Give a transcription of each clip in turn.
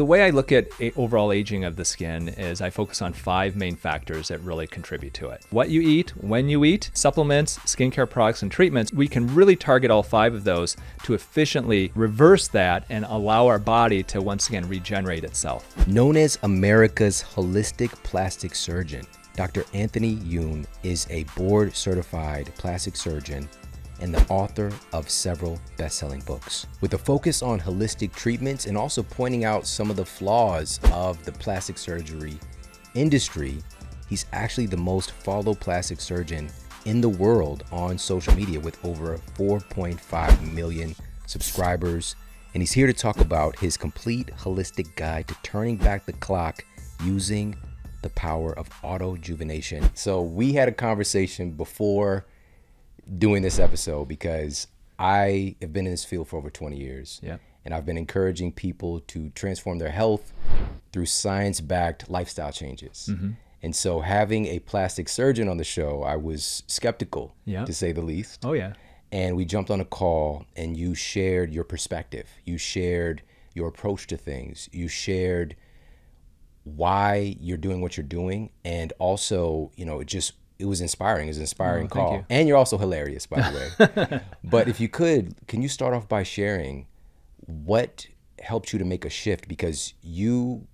the way I look at overall aging of the skin is I focus on 5 main factors that really contribute to it. What you eat, when you eat, supplements, skincare products, and treatments. We can really target all 5 of those to efficiently reverse that and allow our body to once again regenerate itself. Known as America's holistic plastic surgeon, Dr. Anthony Youn is a board-certified plastic surgeon and the author of several best-selling books. With a focus on holistic treatments and also pointing out some of the flaws of the plastic surgery industry, he's actually the most followed plastic surgeon in the world on social media with over 4.5 million subscribers. And he's here to talk about his complete holistic guide to turning back the clock using the power of autojuvenation. So we had a conversation before doing this episode because I have been in this field for over 20 years. Yeah. And I've been encouraging people to transform their health through science-backed lifestyle changes. Mm-hmm. And so having a plastic surgeon on the show, I was skeptical, yeah, to say the least. Oh yeah. And we jumped on a call and you shared your perspective. You shared your approach to things. You shared why you're doing what you're doing. And also, you know, it was inspiring. It was an inspiring call. You. And you're also hilarious, by the way. But if you could, can you start off by sharing what helped you to make a shift? Because you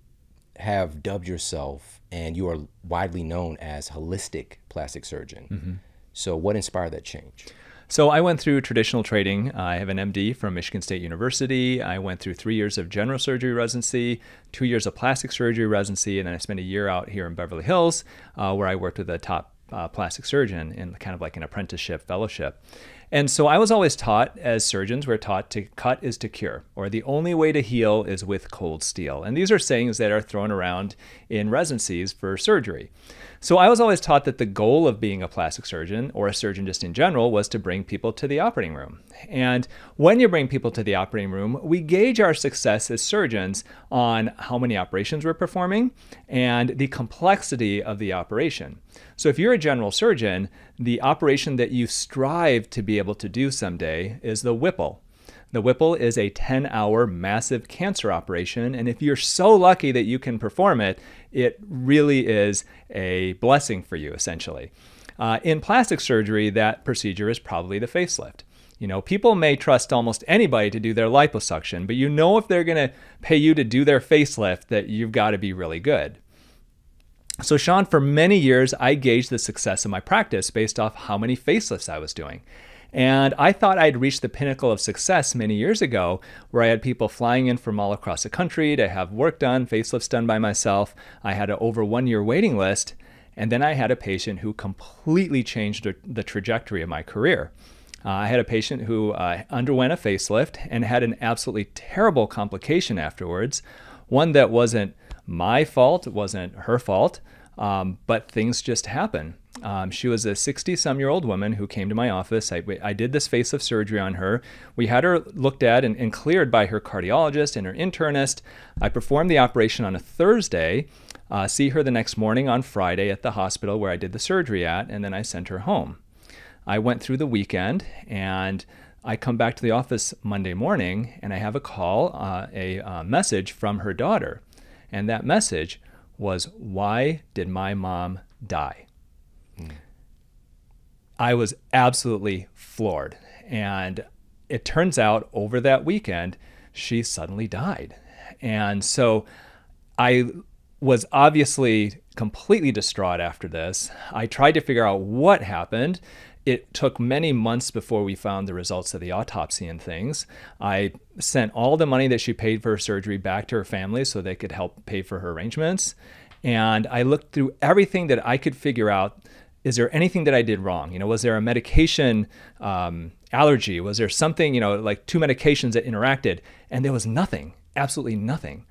have dubbed yourself and you are widely known as holistic plastic surgeon. Mm-hmm. So what inspired that change? So I went through traditional training. I have an MD from Michigan State University. I went through 3 years of general surgery residency, 2 years of plastic surgery residency, and then I spent a year out here in Beverly Hills where I worked with a top plastic surgeon in kind of like an apprenticeship fellowship. And so I was always taught, as surgeons, we're taught to cut is to cure, or the only way to heal is with cold steel. And these are sayings that are thrown around in residencies for surgery. So I was always taught that the goal of being a plastic surgeon, or a surgeon just in general, was to bring people to the operating room. And when you bring people to the operating room, we gauge our success as surgeons on how many operations we're performing and the complexity of the operation. So if you're a general surgeon, the operation that you strive to be able to do someday is the Whipple. The Whipple is a 10-hour massive cancer operation, and if you're so lucky that you can perform it, it really is a blessing for you, essentially. In plastic surgery, that procedure is probably the facelift. You know, people may trust almost anybody to do their liposuction, but you know if they're going to pay you to do their facelift that you've got to be really good. So Shawn, for many years, I gauged the success of my practice based off how many facelifts I was doing. And I thought I'd reached the pinnacle of success many years ago, where I had people flying in from all across the country to have work done, facelifts done by myself. I had an over 1-year waiting list. And then I had a patient who completely changed the trajectory of my career. I had a patient who underwent a facelift and had an absolutely terrible complication afterwards, one that wasn't my fault, it wasn't her fault, but things just happen. She was a 60-some-year-old woman who came to my office. I did this facelift surgery on her. We had her looked at and cleared by her cardiologist and her internist. I performed the operation on a Thursday, see her the next morning on Friday at the hospital where I did the surgery at, and then I sent her home. I went through the weekend, and I come back to the office Monday morning, and I have a call, a message from her daughter. And that message was, "Why did my mom die?" Mm. I was absolutely floored. And it turns out over that weekend, she suddenly died. And so I was obviously completely distraught after this. I tried to figure out what happened. It took many months before we found the results of the autopsy and things. I sent all the money that she paid for her surgery back to her family so they could help pay for her arrangements. And I looked through everything that I could figure out. Is there anything that I did wrong? You know, was there a medication allergy? Was there something, you know, like 2 medications that interacted? And there was nothing, absolutely nothing.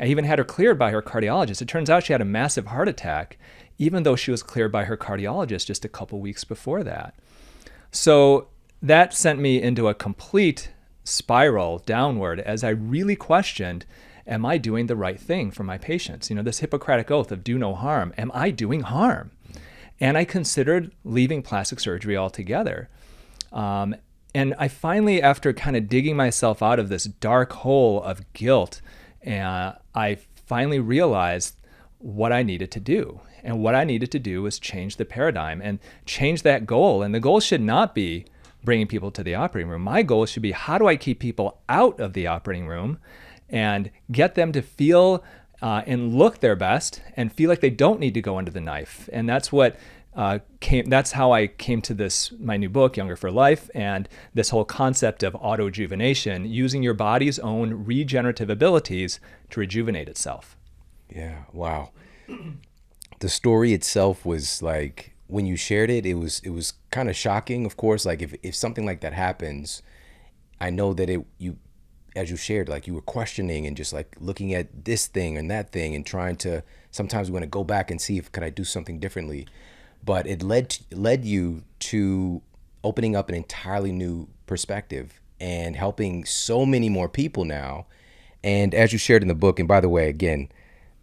I even had her cleared by her cardiologist. It turns out she had a massive heart attack, even though she was cleared by her cardiologist just a couple weeks before that. So that sent me into a complete spiral downward as I really questioned, am I doing the right thing for my patients? You know, this Hippocratic oath of do no harm, am I doing harm? And I considered leaving plastic surgery altogether. And I finally, after kind of digging myself out of this dark hole of guilt And I finally realized what I needed to do. And what I needed to do was change the paradigm and change that goal. And the goal should not be bringing people to the operating room. My goal should be, how do I keep people out of the operating room and get them to feel and look their best and feel like they don't need to go under the knife? And that's what that's how I came to this, my new book, Younger for Life, and this whole concept of autojuvenation, using your body's own regenerative abilities to rejuvenate itself. Yeah, wow. The story itself was like, when you shared it, it was kind of shocking, of course. Like if something like that happens, I know that as you shared, like you were questioning and just like looking at this thing and that thing and trying to, sometimes we want to go back and see if could I do something differently. But it led you to opening up an entirely new perspective and helping so many more people now. And as you shared in the book, and by the way, again,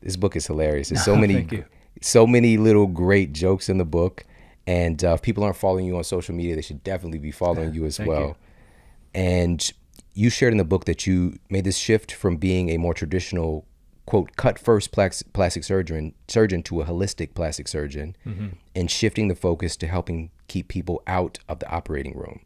this book is hilarious. There's so many, so many little great jokes in the book. And if people aren't following you on social media, they should definitely be following you as well. And you shared in the book that you made this shift from being a more traditional, quote, cut first plastic surgeon to a holistic plastic surgeon, and shifting the focus to helping keep people out of the operating room.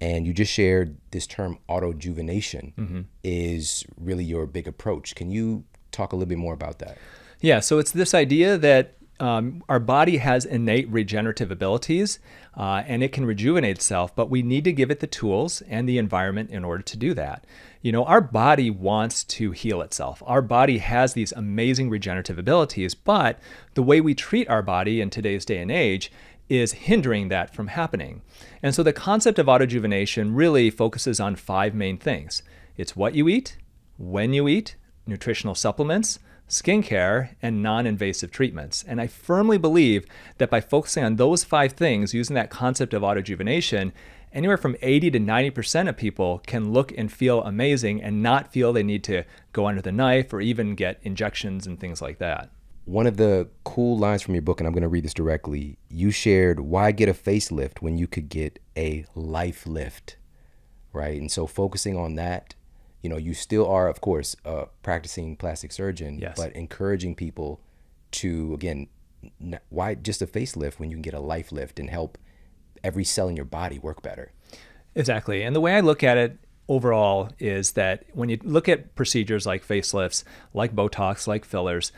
And you just shared this term autojuvenation is really your big approach. Can you talk a little bit more about that? Yeah, so it's this idea that our body has innate regenerative abilities and it can rejuvenate itself, but we need to give it the tools and the environment in order to do that. You know, our body wants to heal itself. Our body has these amazing regenerative abilities, but the way we treat our body in today's day and age is hindering that from happening. And so the concept of autojuvenation really focuses on five main things. It's what you eat, when you eat, nutritional supplements, skincare, and non-invasive treatments. And I firmly believe that by focusing on those five things, using that concept of autojuvenation, anywhere from 80 to 90% of people can look and feel amazing and not feel they need to go under the knife or even get injections and things like that. One of the cool lines from your book, and I'm going to read this directly, you shared, why get a facelift when you could get a life lift, right? And so focusing on that, you know, you still are, of course, a practicing plastic surgeon, but encouraging people to, again, why just a facelift when you can get a life lift and help every cell in your body work better? Exactly. And the way I look at it overall is that when you look at procedures like facelifts, like Botox, like fillers,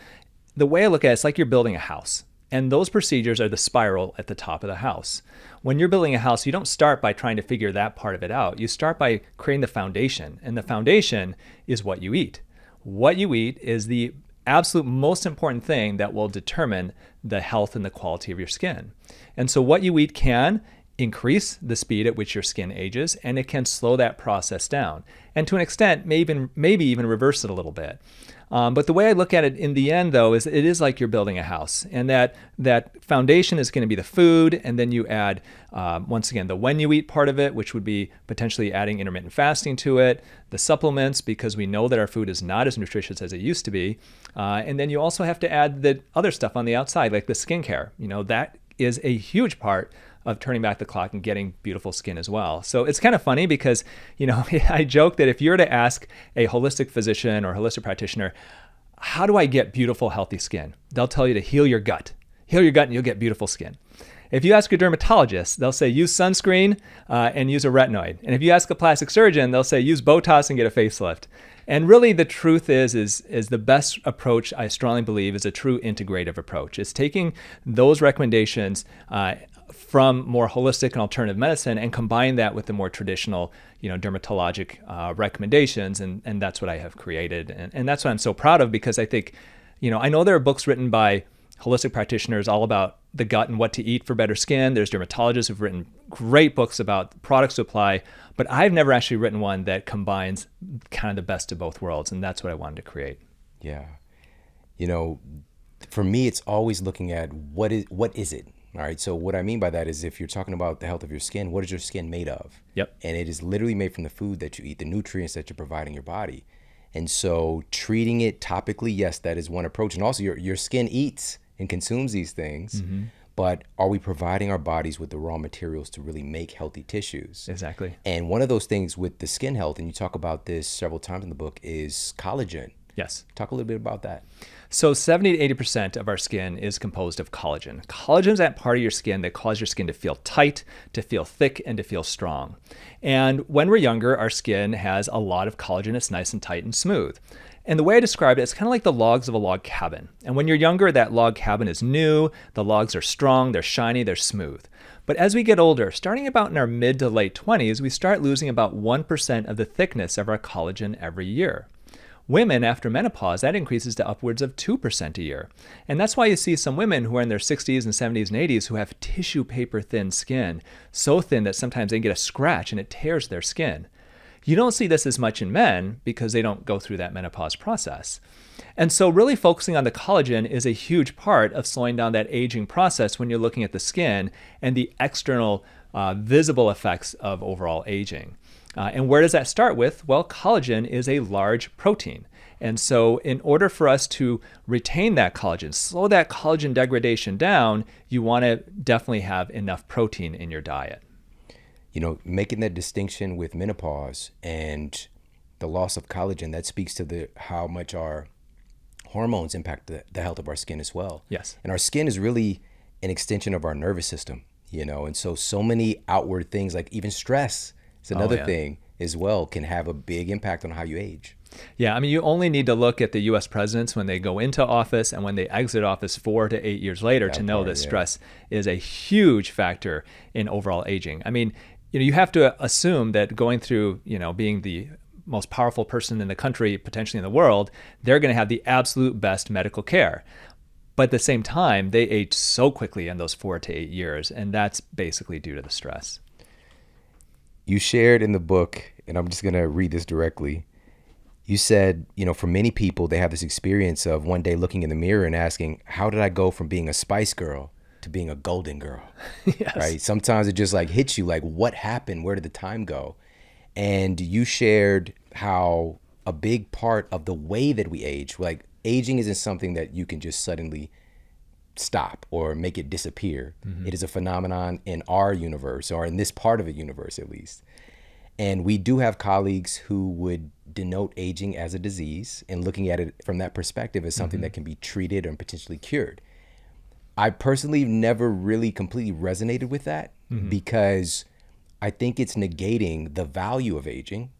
the way I look at it, it's like you're building a house. And those procedures are the spiral at the top of the house. When you're building a house, you don't start by trying to figure that part of it out. You start by creating the foundation. And the foundation is what you eat. What you eat is the absolute most important thing that will determine the health and the quality of your skin. And so what you eat can increase the speed at which your skin ages, and it can slow that process down. And to an extent, maybe even reverse it a little bit. But the way I look at it in the end, though, is it is like you're building a house, and that foundation is going to be the food, and then you add, once again, the when you eat part of it, which would be potentially adding intermittent fasting to it, the supplements, because we know that our food is not as nutritious as it used to be, and then you also have to add the other stuff on the outside, like the skincare. You know, that is a huge part of turning back the clock and getting beautiful skin as well. So it's kind of funny because, you know, I joke that if you were to ask a holistic physician or holistic practitioner, how do I get beautiful, healthy skin? They'll tell you to heal your gut and you'll get beautiful skin. If you ask a dermatologist, they'll say use sunscreen and use a retinoid. And if you ask a plastic surgeon, they'll say use Botox and get a facelift. And really the truth is the best approach, I strongly believe, is a true integrative approach. It's taking those recommendations from more holistic and alternative medicine and combine that with the more traditional, you know, dermatologic recommendations. And that's what I have created. And that's what I'm so proud of, because I think, you know, I know there are books written by holistic practitioners all about the gut and what to eat for better skin. There's dermatologists who've written great books about products to apply, but I've never actually written one that combines kind of the best of both worlds. And that's what I wanted to create. Yeah. You know, for me, it's always looking at what is it? All right. So what I mean by that is, if you're talking about the health of your skin, what is your skin made of? Yep. And it is literally made from the food that you eat, the nutrients that you're providing your body. And so treating it topically, yes, that is one approach. And also your skin eats and consumes these things, but are we providing our bodies with the raw materials to really make healthy tissues? Exactly. And one of those things with the skin health, and you talk about this several times in the book, is collagen. Yes. Talk a little bit about that. So 70 to 80% of our skin is composed of collagen. Collagen is that part of your skin that causes your skin to feel tight, to feel thick, and to feel strong. And when we're younger, our skin has a lot of collagen. It's nice and tight and smooth. And the way I described it, it's kind of like the logs of a log cabin. And when you're younger, that log cabin is new, the logs are strong, they're shiny, they're smooth. But as we get older, starting about in our mid to late 20s, we start losing about 1% of the thickness of our collagen every year. Women, after menopause, that increases to upwards of 2% a year. And that's why you see some women who are in their 60s and 70s and 80s who have tissue paper thin skin, so thin that sometimes they get a scratch and it tears their skin. You don't see this as much in men because they don't go through that menopause process. And so really focusing on the collagen is a huge part of slowing down that aging process when you're looking at the skin and the external visible effects of overall aging. And where does that start with? Well, collagen is a large protein. And so in order for us to retain that collagen, slow that collagen degradation down, you want to definitely have enough protein in your diet. You know, making that distinction with menopause and the loss of collagen, that speaks to how much our hormones impact the health of our skin as well. Yes. And our skin is really an extension of our nervous system, you know, and so many outward things, like even stress is another thing as well, can have a big impact on how you age. Yeah, I mean, you only need to look at the U.S. presidents when they go into office and when they exit office 4 to 8 years later to know that stress is a huge factor in overall aging. I mean, you know, you have to assume that going through, you know, being the most powerful person in the country, potentially in the world, they're going to have the absolute best medical care. But at the same time, they age so quickly in those 4 to 8 years, and that's basically due to the stress. You shared in the book, and I'm just going to read this directly. You said, you know, for many people, they have this experience of one day looking in the mirror and asking, how did I go from being a Spice Girl to being a Golden Girl? Yes. Right? Sometimes it just like hits you like, what happened? Where did the time go? And you shared how a big part of the way that we age, like aging isn't something that you can just suddenly stop or make it disappear. Mm-hmm. It is a phenomenon in our universe, or in this part of the universe at least. And we do have colleagues who would denote aging as a disease and looking at it from that perspective as something that can be treated and potentially cured. I personally never really completely resonated with that because I think it's negating the value of aging,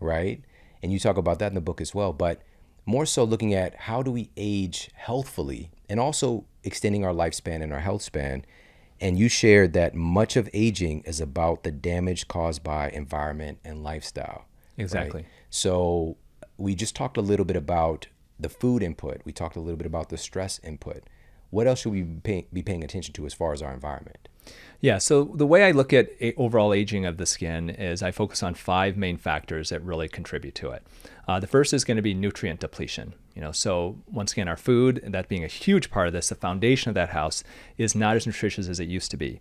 right? And you talk about that in the book as well, but more so looking at how do we age healthfully and also extending our lifespan and our health span. And you shared that much of aging is about the damage caused by environment and lifestyle. Exactly. Right? So we just talked a little bit about the food input. We talked a little bit about the stress input. What else should we be paying attention to as far as our environment? Yeah, so the way I look at overall aging of the skin is I focus on 5 main factors that really contribute to it. The first is going to be nutrient depletion. You know, so once again, our food, and that being a huge part of this, the foundation of that house, is not as nutritious as it used to be.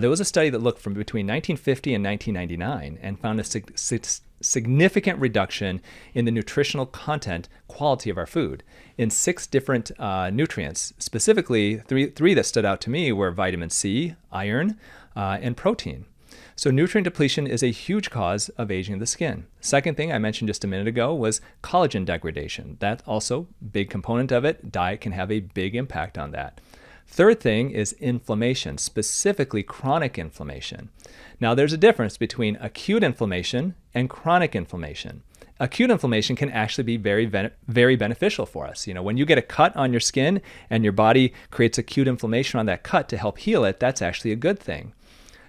There was a study that looked from between 1950 and 1999 and found a significant reduction in the nutritional content quality of our food in 6 different nutrients. Specifically, three that stood out to me were vitamin C, iron, and protein. So nutrient depletion is a huge cause of aging of the skin. Second thing I mentioned just a minute ago was collagen degradation. That's also a big component of it. Diet can have a big impact on that. Third thing is inflammation, specifically chronic inflammation. Now there's a difference between acute inflammation and chronic inflammation. Acute inflammation can actually be very, very beneficial for us. You know, when you get a cut on your skin and your body creates acute inflammation on that cut to help heal it, that's actually a good thing.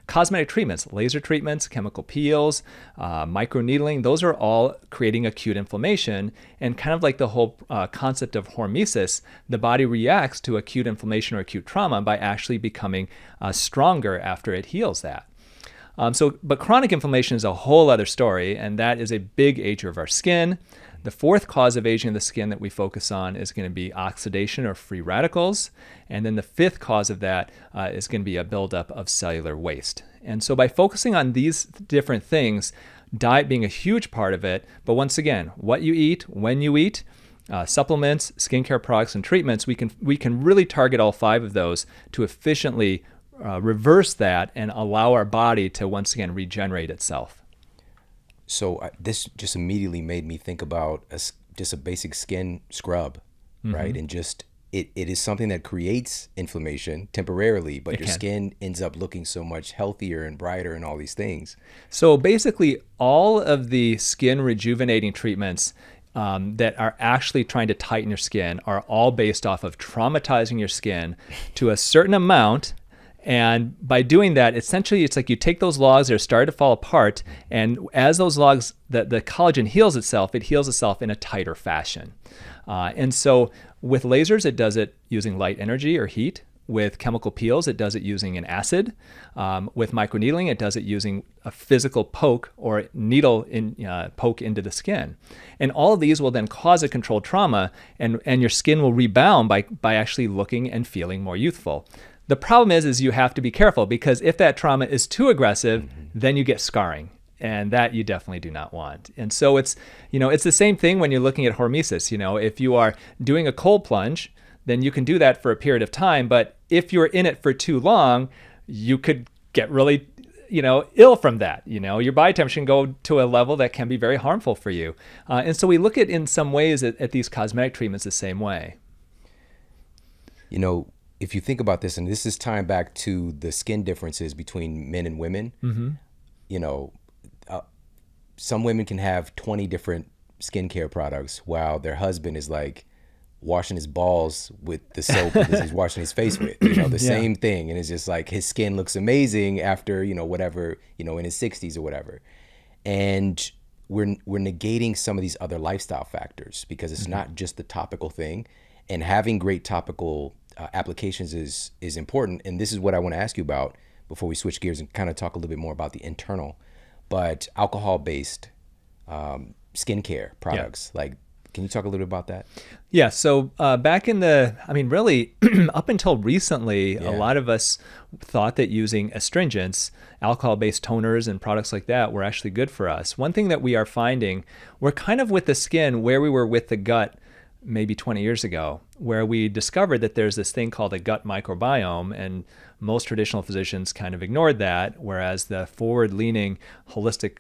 Cosmetic treatments, laser treatments, chemical peels, microneedling, those are all creating acute inflammation. And kind of like the whole concept of hormesis, the body reacts to acute inflammation or acute trauma by actually becoming stronger after it heals that. But chronic inflammation is a whole other story, and that is a big ager of our skin. The fourth cause of aging of the skin that we focus on is going to be oxidation or free radicals. And then the fifth cause of that is going to be a buildup of cellular waste. And so by focusing on these different things, diet being a huge part of it, but once again, what you eat, when you eat, supplements, skincare products, and treatments, we can really target all 5 of those to efficiently reverse that and allow our body to once again regenerate itself. So this just immediately made me think about a just a basic skin scrub, mm-hmm. right? And just it is something that creates inflammation temporarily, but your skin ends up looking so much healthier and brighter and all these things. So basically all of the skin rejuvenating treatments that are actually trying to tighten your skin are all based off of traumatizing your skin to a certain amount. And by doing that, essentially, it's like you take those logs that are starting to fall apart, and as those logs, the collagen heals itself, it heals itself in a tighter fashion. And so with lasers, it does it using light energy or heat. With chemical peels, it does it using an acid. With microneedling, it does it using a physical poke or needle poke into the skin. And all of these will then cause a controlled trauma, and your skin will rebound by actually looking and feeling more youthful. The problem is you have to be careful, because if that trauma is too aggressive, mm-hmm. then you get scarring, and that you definitely do not want. And so it's, you know, it's the same thing when you're looking at hormesis. You know, if you are doing a cold plunge, then you can do that for a period of time. But if you're in it for too long, you could get really, you know, ill from that. You know, your body temperature can go to a level that can be very harmful for you. And so we look at, in some ways, at these cosmetic treatments the same way. You know, if you think about this, and this is tying back to the skin differences between men and women, mm-hmm. you know, some women can have 20 different skincare products while their husband is like washing his balls with the soap that he's washing his face with, you know, the same thing. And it's just like his skin looks amazing after, you know, whatever, you know, in his 60s or whatever. And we're negating some of these other lifestyle factors, because it's mm-hmm. not just the topical thing. And having great topical applications is important. And this is what I want to ask you about before we switch gears and kind of talk a little bit more about the internal, but alcohol-based skincare products. Yeah. Like, can you talk a little bit about that? Yeah, so back in the, I mean, really up until recently, a lot of us thought that using astringents, alcohol-based toners and products like that were actually good for us. One thing that we are finding, we're kind of with the skin where we were with the gut maybe 20 years ago, where we discovered that there's this thing called a gut microbiome, and most traditional physicians kind of ignored that, whereas the forward-leaning holistic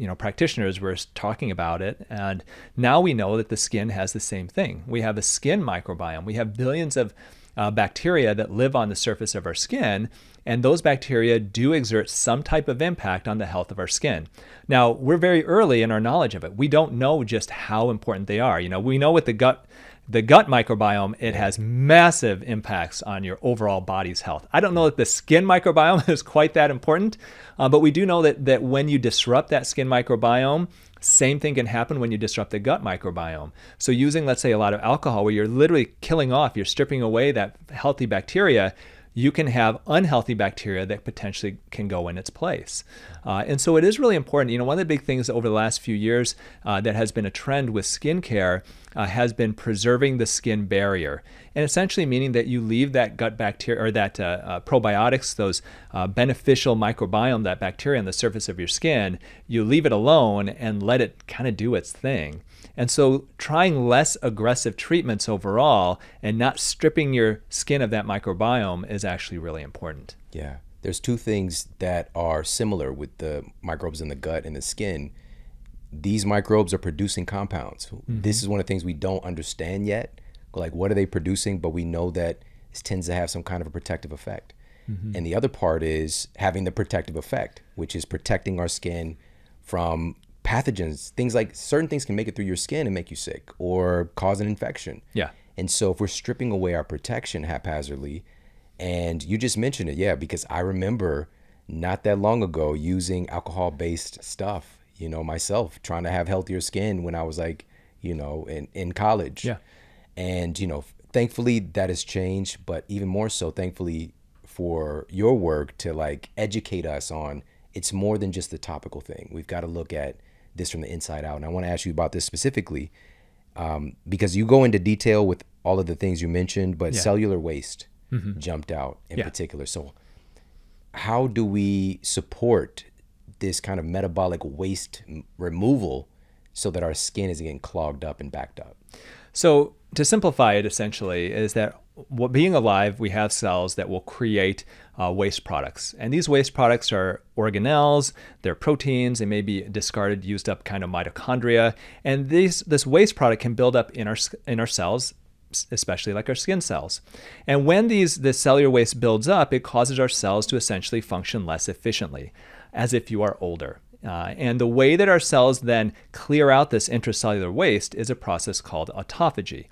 you know, practitioners were talking about it. And now we know that the skin has the same thing. We have a skin microbiome. We have billions of bacteria that live on the surface of our skin, and those bacteria do exert some type of impact on the health of our skin. Now, we're very early in our knowledge of it. We don't know just how important they are. You know, we know with the gut microbiome, it has massive impacts on your overall body's health. I don't know that the skin microbiome is quite that important, but we do know that when you disrupt that skin microbiome, same thing can happen when you disrupt the gut microbiome. So using, let's say, a lot of alcohol, where you're literally killing off, you're stripping away that healthy bacteria, you can have unhealthy bacteria that potentially can go in its place. And so it is really important. You know, one of the big things over the last few years that has been a trend with skincare has been preserving the skin barrier. And essentially meaning that you leave that gut bacteria, or that probiotics, those beneficial microbiome, that bacteria on the surface of your skin, you leave it alone and let it kind of do its thing. And so trying less aggressive treatments overall and not stripping your skin of that microbiome is actually really important. Yeah, there's two things that are similar with the microbes in the gut and the skin. These microbes are producing compounds. Mm-hmm. This is one of the things we don't understand yet. Like, what are they producing? But we know that it tends to have some kind of a protective effect. Mm-hmm. And the other part is having the protective effect, which is protecting our skin from pathogens. Things like certain things can make it through your skin and make you sick or cause an infection. Yeah. And so if we're stripping away our protection haphazardly, and you just mentioned it, yeah, because I remember not that long ago using alcohol-based stuff, you know, myself, trying to have healthier skin when I was like, you know, in college. Yeah. And, you know, thankfully that has changed, but even more so, thankfully for your work to like educate us on, it's more than just the topical thing. We've got to look at this from the inside out. And I want to ask you about this specifically, because you go into detail with all of the things you mentioned, but cellular waste mm-hmm. jumped out in particular. So how do we support this kind of metabolic waste removal so that our skin isn't getting clogged up and backed up? So to simplify it, essentially, is that being alive, we have cells that will create waste products. And these waste products are organelles, they're proteins, they may be discarded, used up kind of mitochondria. And this waste product can build up in our cells, especially like our skin cells. And when this cellular waste builds up, it causes our cells to essentially function less efficiently, as if you are older. And the way that our cells then clear out this intracellular waste is a process called autophagy.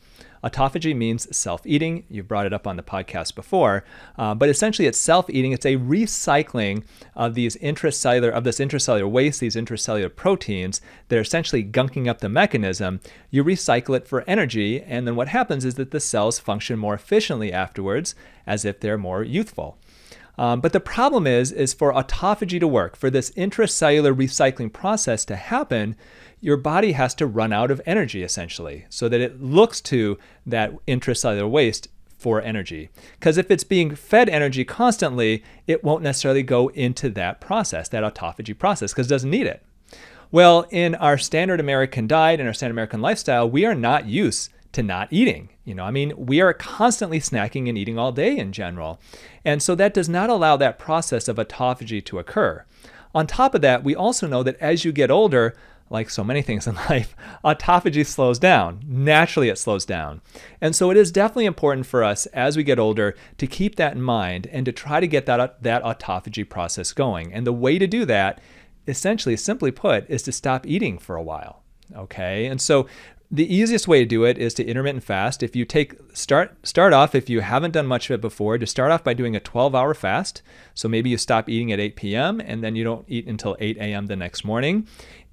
Autophagy means self-eating. You've brought it up on the podcast before, but essentially it's self-eating. It's a recycling of this intracellular waste, these intracellular proteins that are essentially gunking up the mechanism. You recycle it for energy, and then what happens is that the cells function more efficiently afterwards, as if they're more youthful. But the problem is for autophagy to work, for this intracellular recycling process to happen, your body has to run out of energy, essentially, so that it looks to that intracellular waste for energy. Because if it's being fed energy constantly, it won't necessarily go into that process, that autophagy process, because it doesn't need it. Well, in our standard American diet, in our standard American lifestyle, we are not used to not eating. We are constantly snacking and eating all day in general. And so that does not allow that process of autophagy to occur. On top of that, we also know that as you get older, like so many things in life, autophagy slows down. Naturally, it slows down. And so it is definitely important for us as we get older to keep that in mind and to try to get that autophagy process going. And the way to do that, essentially, simply put, is to stop eating for a while. Okay? And so the easiest way to do it is to intermittent fast. If you start off, if you haven't done much of it before, to start off by doing a 12-hour fast. So maybe you stop eating at 8 p.m. and then you don't eat until 8 a.m. the next morning.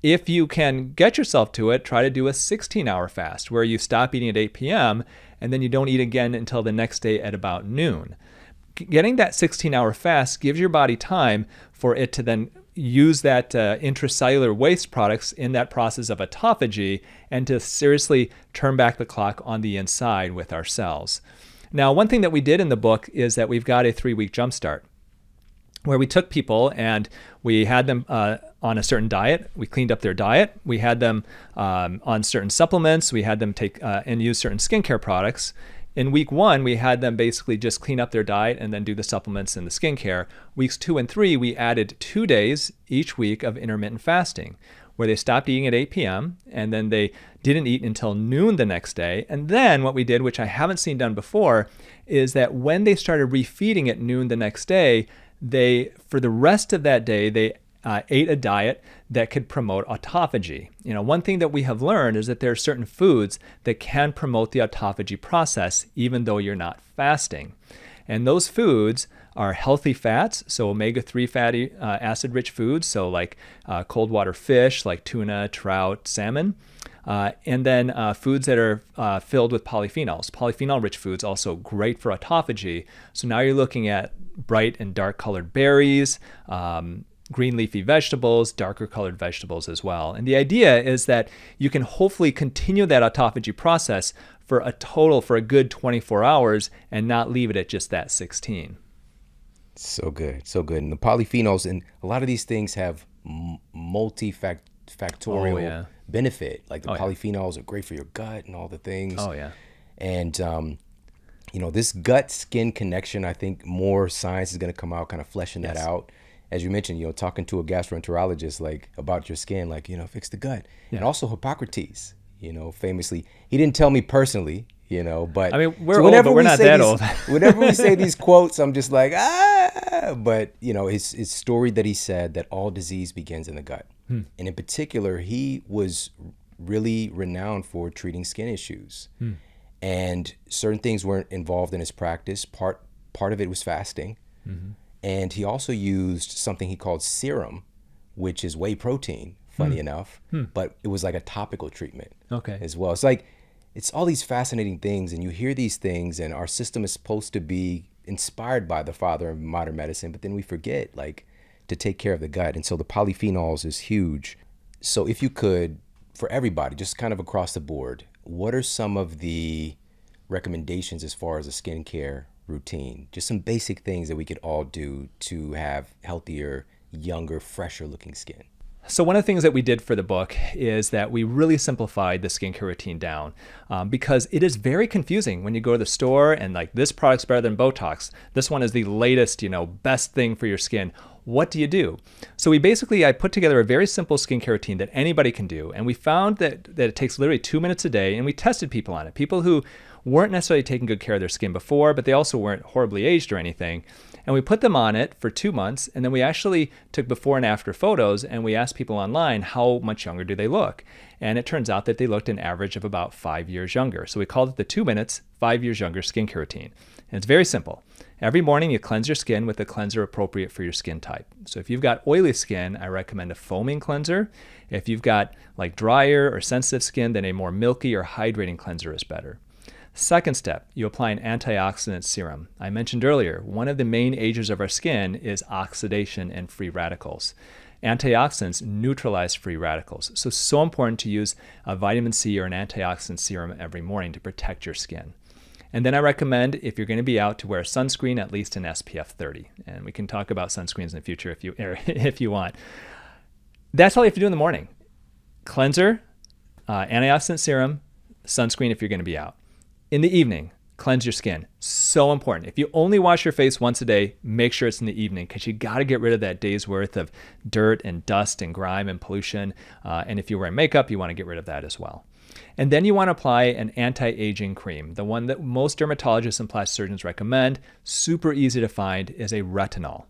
If you can get yourself to it, try to do a 16-hour fast where you stop eating at 8 p.m. and then you don't eat again until the next day at about noon. Getting that 16-hour fast gives your body time for it to then use that intracellular waste products in that process of autophagy and to seriously turn back the clock on the inside with our cells. Now, one thing that we did in the book is that we've got a 3-week jumpstart where we took people and we had them on a certain diet. We cleaned up their diet. We had them on certain supplements. We had them take and use certain skincare products. In week 1, we had them basically just clean up their diet and then do the supplements and the skincare. Weeks 2 and 3, we added 2 days each week of intermittent fasting, where they stopped eating at 8 p.m. and then they didn't eat until noon the next day. And then what we did, which I haven't seen done before, is that when they started refeeding at noon the next day, they, for the rest of that day, they ate a diet that could promote autophagy. One thing that we have learned is that there are certain foods that can promote the autophagy process even though you're not fasting. And those foods are healthy fats, so omega-3 fatty acid-rich foods, so like cold water fish, like tuna, trout, salmon, and then foods that are filled with polyphenols. Polyphenol-rich foods also great for autophagy. So now you're looking at bright and dark colored berries, green leafy vegetables, darker colored vegetables as well. And the idea is that you can hopefully continue that autophagy process for a good 24 hours and not leave it at just that 16. So good, so good. And the polyphenols, and a lot of these things have multifactorial benefit. Like the polyphenols are great for your gut and all the things. Oh yeah. And this gut-skin connection, I think more science is gonna come out, kind of fleshing that out. As you mentioned, talking to a gastroenterologist about your skin, fix the gut. Yeah. And also Hippocrates, famously, he didn't tell me personally, but I mean, we're old, but we're not that old. Whenever we say these quotes, I'm just like, ah, but his story that he said that all disease begins in the gut. Hmm. And in particular, he was really renowned for treating skin issues. Hmm. And certain things weren't involved in his practice. Part of it was fasting. Mm-hmm. And he also used something he called serum, which is whey protein, funny enough, but it was like a topical treatment as well. It's like, it's all these fascinating things, and you hear these things, and our system is supposed to be inspired by the father of modern medicine, but then we forget to take care of the gut. And so the polyphenols is huge. So if you could, for everybody, just kind of across the board, what are some of the recommendations as far as a skincare routine, just some basic things that we could all do to have healthier, younger, fresher looking skin? So one of the things that we did for the book is that we really simplified the skincare routine down because it is very confusing when you go to the store and like, this product's better than Botox. This one is the latest, you know, best thing for your skin. What do you do? So we basically, I put together a very simple skincare routine that anybody can do. And we found that it takes literally 2 minutes a day, and we tested people on it. People who weren't necessarily taking good care of their skin before, but they also weren't horribly aged or anything. And we put them on it for 2 months, and then we actually took before and after photos, and we asked people online how much younger do they look. And it turns out that they looked an average of about 5 years younger. So we called it the 2 minutes, 5 years younger skincare routine. And it's very simple. Every morning you cleanse your skin with a cleanser appropriate for your skin type. So if you've got oily skin, I recommend a foaming cleanser. If you've got like drier or sensitive skin, then a more milky or hydrating cleanser is better. Second step, you apply an antioxidant serum. I mentioned earlier, one of the main agers of our skin is oxidation and free radicals. Antioxidants neutralize free radicals. So important to use a vitamin C or an antioxidant serum every morning to protect your skin. And then I recommend, if you're going to be out, to wear sunscreen, at least an SPF 30. And we can talk about sunscreens in the future if you want. That's all you have to do in the morning. Cleanser, antioxidant serum, sunscreen if you're going to be out. In the evening, cleanse your skin. So important. If you only wash your face once a day, make sure it's in the evening, because you got to get rid of that day's worth of dirt and dust and grime and pollution. And if you're wearing makeup, you want to get rid of that as well. And then you want to apply an anti-aging cream. The one that most dermatologists and plastic surgeons recommend, super easy to find, is a retinol.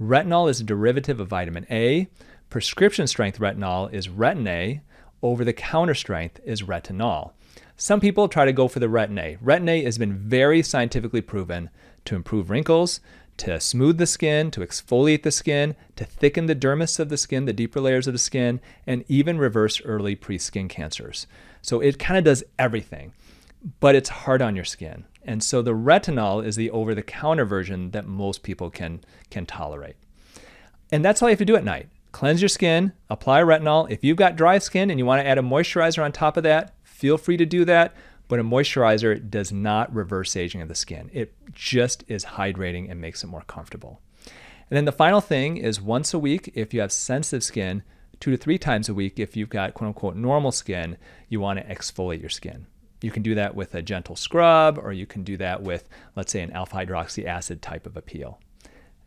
Retinol is a derivative of vitamin A. Prescription strength retinol is Retin-A. Over-the-counter strength is retinol. Some people try to go for the Retin-A. Retin-A has been very scientifically proven to improve wrinkles, to smooth the skin, to exfoliate the skin, to thicken the dermis of the skin, the deeper layers of the skin, and even reverse early pre-skin cancers. So it kind of does everything, but it's hard on your skin. And so the retinol is the over-the-counter version that most people can tolerate. And that's all you have to do at night. Cleanse your skin, apply retinol. If you've got dry skin and you want to add a moisturizer on top of that, feel free to do that, but a moisturizer does not reverse aging of the skin. It just is hydrating and makes it more comfortable. And then the final thing is once a week, if you have sensitive skin, 2 to 3 times a week, if you've got quote unquote normal skin, you want to exfoliate your skin. You can do that with a gentle scrub, or you can do that with, let's say, an alpha hydroxy acid type of a peel.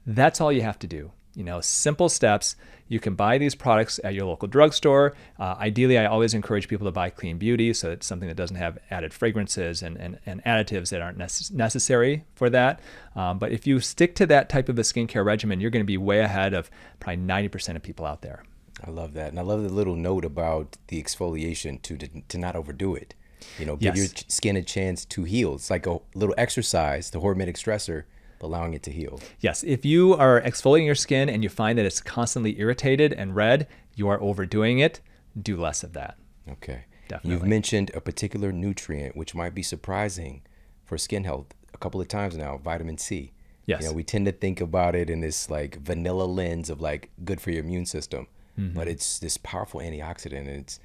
That's all you have to do. You know, simple steps. You can buy these products at your local drugstore. Ideally, I always encourage people to buy clean beauty, so it's something that doesn't have added fragrances and additives that aren't necessary for that. But if you stick to that type of a skincare regimen, you're going to be way ahead of probably 90% of people out there. I love that. And I love the little note about the exfoliation to not overdo it. You know, give your skin a chance to heal. It's like a little exercise, the hormetic stressor, allowing it to heal. Yes, if you are exfoliating your skin and you find that it's constantly irritated and red, you are overdoing it. Do less of that. Okay. Definitely. You've mentioned a particular nutrient which might be surprising for skin health a couple of times now, vitamin C. Yes. You know, we tend to think about it in this like vanilla lens of like good for your immune system, but it's this powerful antioxidant, and it's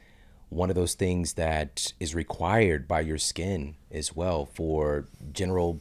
one of those things that is required by your skin as well for general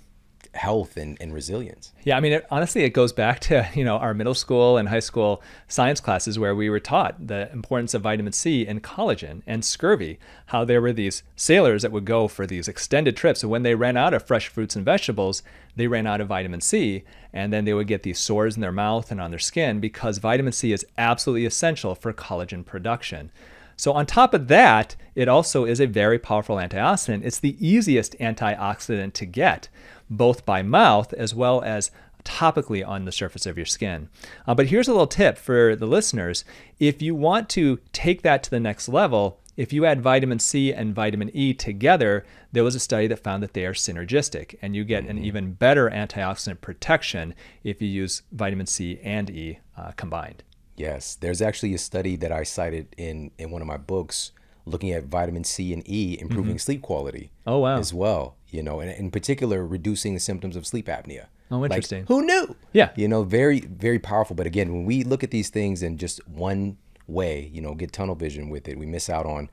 health and resilience. Yeah, I mean, honestly, it goes back to, you know, our middle school and high school science classes where we were taught the importance of vitamin C and collagen and scurvy, how there were these sailors that would go for these extended trips, and when they ran out of fresh fruits and vegetables, they ran out of vitamin C, and then they would get these sores in their mouth and on their skin, because vitamin C is absolutely essential for collagen production. So on top of that, it also is a very powerful antioxidant. It's the easiest antioxidant to get, both by mouth as well as topically on the surface of your skin. But here's a little tip for the listeners. If you want to take that to the next level, if you add vitamin C and vitamin E together, there was a study that found that they are synergistic, and you get an even better antioxidant protection if you use vitamin C and E combined. Yes, there's actually a study that I cited in one of my books looking at vitamin C and E improving sleep quality. Oh, wow. As well, you know, and in particular, reducing the symptoms of sleep apnea. Oh, interesting. Like, who knew? Yeah. You know, very, very powerful. But again, when we look at these things in just one way, you know, get tunnel vision with it, we miss out on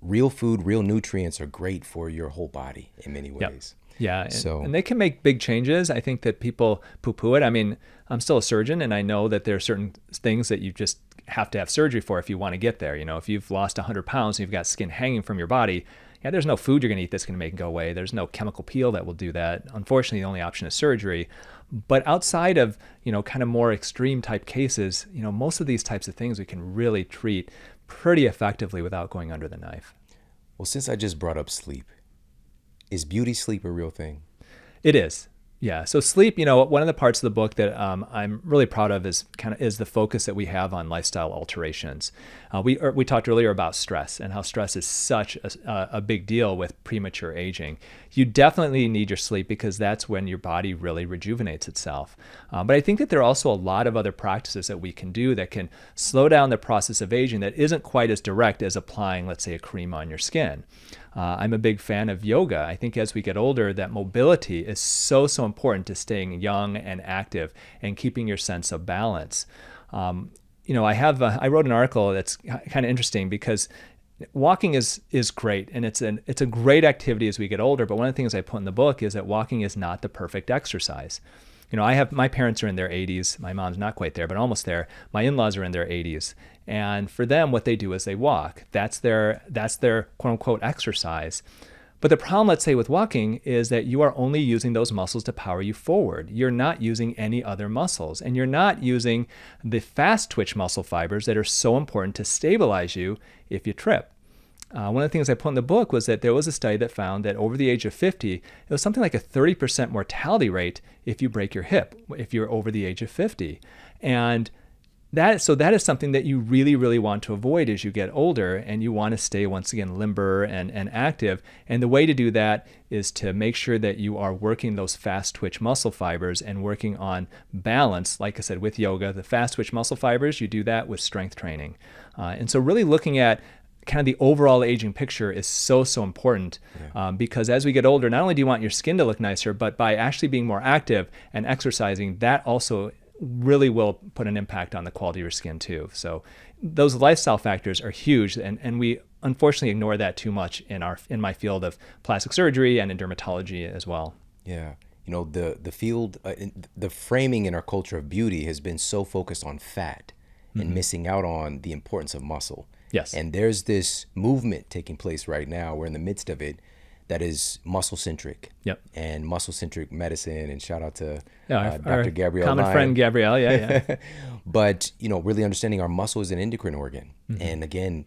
real food. Real nutrients are great for your whole body in many ways. Yep. Yeah, and they can make big changes. I think that people poo-poo it. I mean, I'm still a surgeon, and I know that there are certain things that you just have to have surgery for if you want to get there. You know, if you've lost 100 pounds and you've got skin hanging from your body, yeah, there's no food you're going to eat that's going to make it go away. There's no chemical peel that will do that. Unfortunately, the only option is surgery. But outside of, you know, kind of more extreme type cases, you know, most of these types of things we can really treat pretty effectively without going under the knife. Well, since I just brought up sleep, is beauty sleep a real thing? It is. Yeah. So sleep, you know, one of the parts of the book that I'm really proud of is the focus that we have on lifestyle alterations. We talked earlier about stress and how stress is such a big deal with premature aging. You definitely need your sleep because that's when your body really rejuvenates itself. But I think that there are also a lot of other practices that we can do that can slow down the process of aging that isn't quite as direct as applying, let's say, a cream on your skin. I'm a big fan of yoga. I think as we get older, that mobility is so important to staying young and active and keeping your sense of balance. You know, I wrote an article that's kind of interesting because walking is great, and it's a great activity as we get older. But one of the things I put in the book is that walking is not the perfect exercise. You know, my parents are in their 80s. My mom's not quite there, but almost there. My in-laws are in their 80s. And for them, what they do is they walk. That's their quote unquote exercise. But the problem, let's say, with walking is that you are only using those muscles to power you forward. You're not using any other muscles, and you're not using the fast twitch muscle fibers that are so important to stabilize you if you trip. One of the things I put in the book was that there was a study that found that over the age of 50, it was something like a 30% mortality rate if you break your hip, if you're over the age of 50. And that is something that you really, really want to avoid as you get older, and you want to stay, once again, limber and active. And the way to do that is to make sure that you are working those fast twitch muscle fibers and working on balance. Like I said, with yoga, the fast twitch muscle fibers, you do that with strength training. And so really looking at kind of the overall aging picture is so important, yeah. Because as we get older, not only do you want your skin to look nicer, but by actually being more active and exercising, that also really will put an impact on the quality of your skin too. So those lifestyle factors are huge, and we unfortunately ignore that too much in my field of plastic surgery and in dermatology as well. Yeah, you know, the field, the framing in our culture of beauty has been so focused on fat, mm-hmm. and missing out on the importance of muscle. Yes. And there's this movement taking place right now, we're in the midst of it, that is muscle-centric, yep. and muscle-centric medicine, and shout out to Dr. Gabrielle Common Lyon. Friend Gabrielle, yeah, yeah. But, you know, really understanding our muscle is an endocrine organ. Mm-hmm. And again,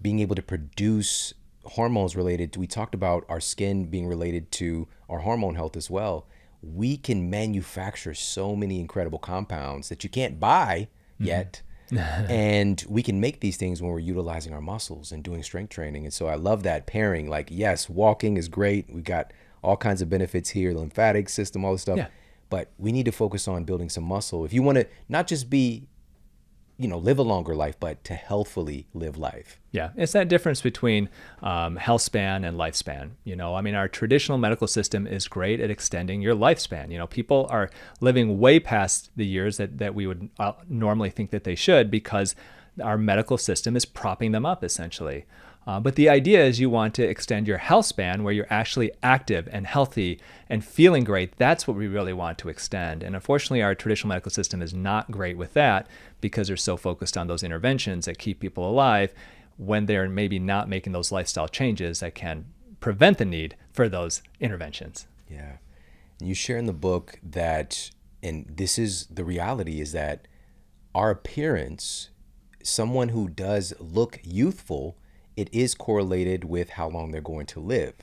being able to produce hormones related to, we talked about our skin being related to our hormone health as well. We can manufacture so many incredible compounds that you can't buy, mm-hmm. yet, and we can make these things when we're utilizing our muscles and doing strength training. And so I love that pairing. Like, yes, walking is great. We got all kinds of benefits here, the lymphatic system, all this stuff. Yeah. But we need to focus on building some muscle. If you want to not just be, you know, live a longer life, but to healthfully live life. Yeah, it's that difference between health span and lifespan. You know, I mean, our traditional medical system is great at extending your lifespan. You know, people are living way past the years that we would normally think that they should, because our medical system is propping them up, essentially. But the idea is you want to extend your health span where you're actually active and healthy and feeling great. That's what we really want to extend. And unfortunately, our traditional medical system is not great with that, because they're so focused on those interventions that keep people alive when they're maybe not making those lifestyle changes that can prevent the need for those interventions. Yeah. And you share in the book that, and this is the reality, is that our appearance, someone who does look youthful, it is correlated with how long they're going to live.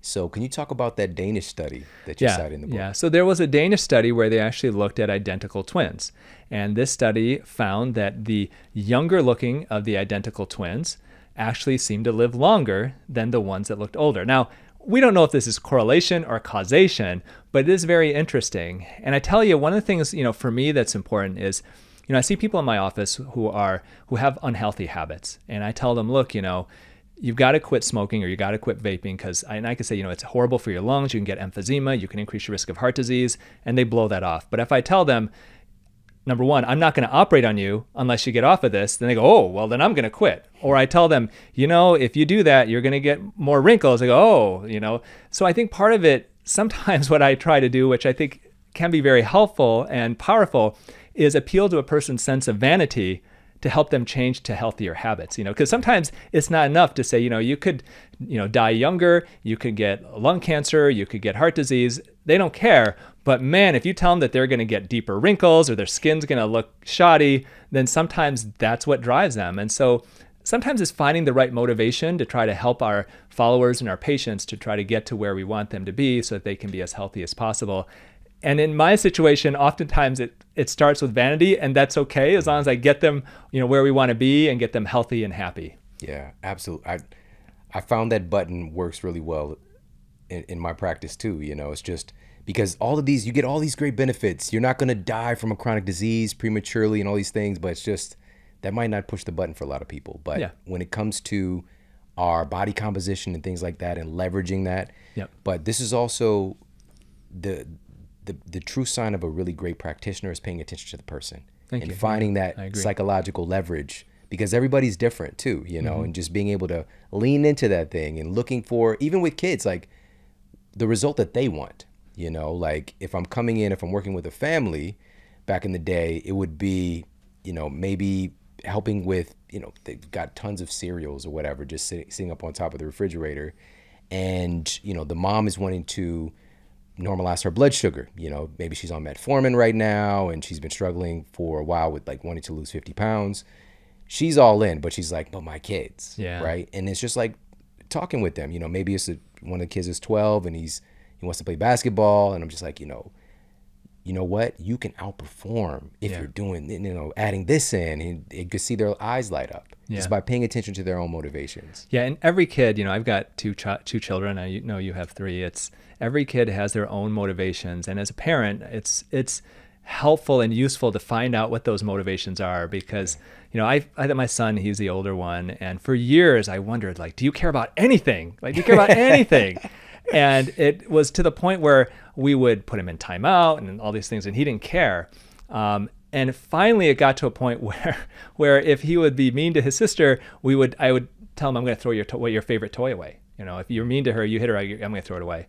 So can you talk about that Danish study that you cite in the book? Yeah, so there was a Danish study where they actually looked at identical twins. And this study found that the younger looking of the identical twins actually seemed to live longer than the ones that looked older. Now, we don't know if this is correlation or causation, but it is very interesting. And I tell you, one of the things, you know, for me that's important is, you know, I see people in my office who have unhealthy habits, and I tell them, look, you know, you've got to quit smoking or you got to quit vaping, because I can say, you know, it's horrible for your lungs, you can get emphysema, you can increase your risk of heart disease, and they blow that off. But if I tell them, number one, I'm not going to operate on you unless you get off of this, then they go, oh, well, then I'm going to quit. Or I tell them, you know, if you do that, you're going to get more wrinkles. They go, oh, you know. So I think part of it, sometimes what I try to do, which I think can be very helpful and powerful, is appeal to a person's sense of vanity to help them change to healthier habits, you know, because sometimes it's not enough to say, you know, you could, you know, die younger, you could get lung cancer, you could get heart disease. They don't care. But man, if you tell them that they're going to get deeper wrinkles or their skin's going to look shoddy, then sometimes that's what drives them. And so sometimes it's finding the right motivation to try to help our followers and our patients to try to get to where we want them to be so that they can be as healthy as possible. And in my situation, oftentimes it starts with vanity, and that's okay as long as I get them, you know, where we want to be and get them healthy and happy. Yeah, absolutely. I found that button works really well in my practice too, you know. It's just because all of these, you get all these great benefits. You're not going to die from a chronic disease prematurely and all these things, but it's just that might not push the button for a lot of people. But yeah, when it comes to our body composition and things like that and leveraging that, yep. But this is also the true sign of a really great practitioner is paying attention to the person and finding that psychological leverage, because everybody's different too, you know, mm-hmm. and just being able to lean into that thing and looking for, even with kids, like the result that they want, you know, like if I'm coming in, if I'm working with a family back in the day, it would be, you know, maybe helping with, you know, they've got tons of cereals or whatever, just sitting up on top of the refrigerator. And, you know, the mom is wanting to normalize her blood sugar. You know, maybe she's on metformin right now and she's been struggling for a while with like wanting to lose 50 pounds. She's all in, but she's like, but my kids, yeah. right? And it's just like talking with them, you know, maybe it's one of the kids is 12 and he wants to play basketball. And I'm just like, you know what, you can outperform if yeah. you're doing, you know, adding this in, and you could see their eyes light up yeah. just by paying attention to their own motivations. Yeah. And every kid, you know, I've got two children. I know you have three. It's every kid has their own motivations. And as a parent, it's helpful and useful to find out what those motivations are, because, you know, I my son, he's the older one. And for years I wondered, like, do you care about anything? Like, do you care about anything? And it was to the point where we would put him in timeout and all these things, and he didn't care. And finally, it got to a point where if he would be mean to his sister, I would tell him, I'm going to throw your favorite toy away. You know, if you're mean to her, you hit her, I'm going to throw it away.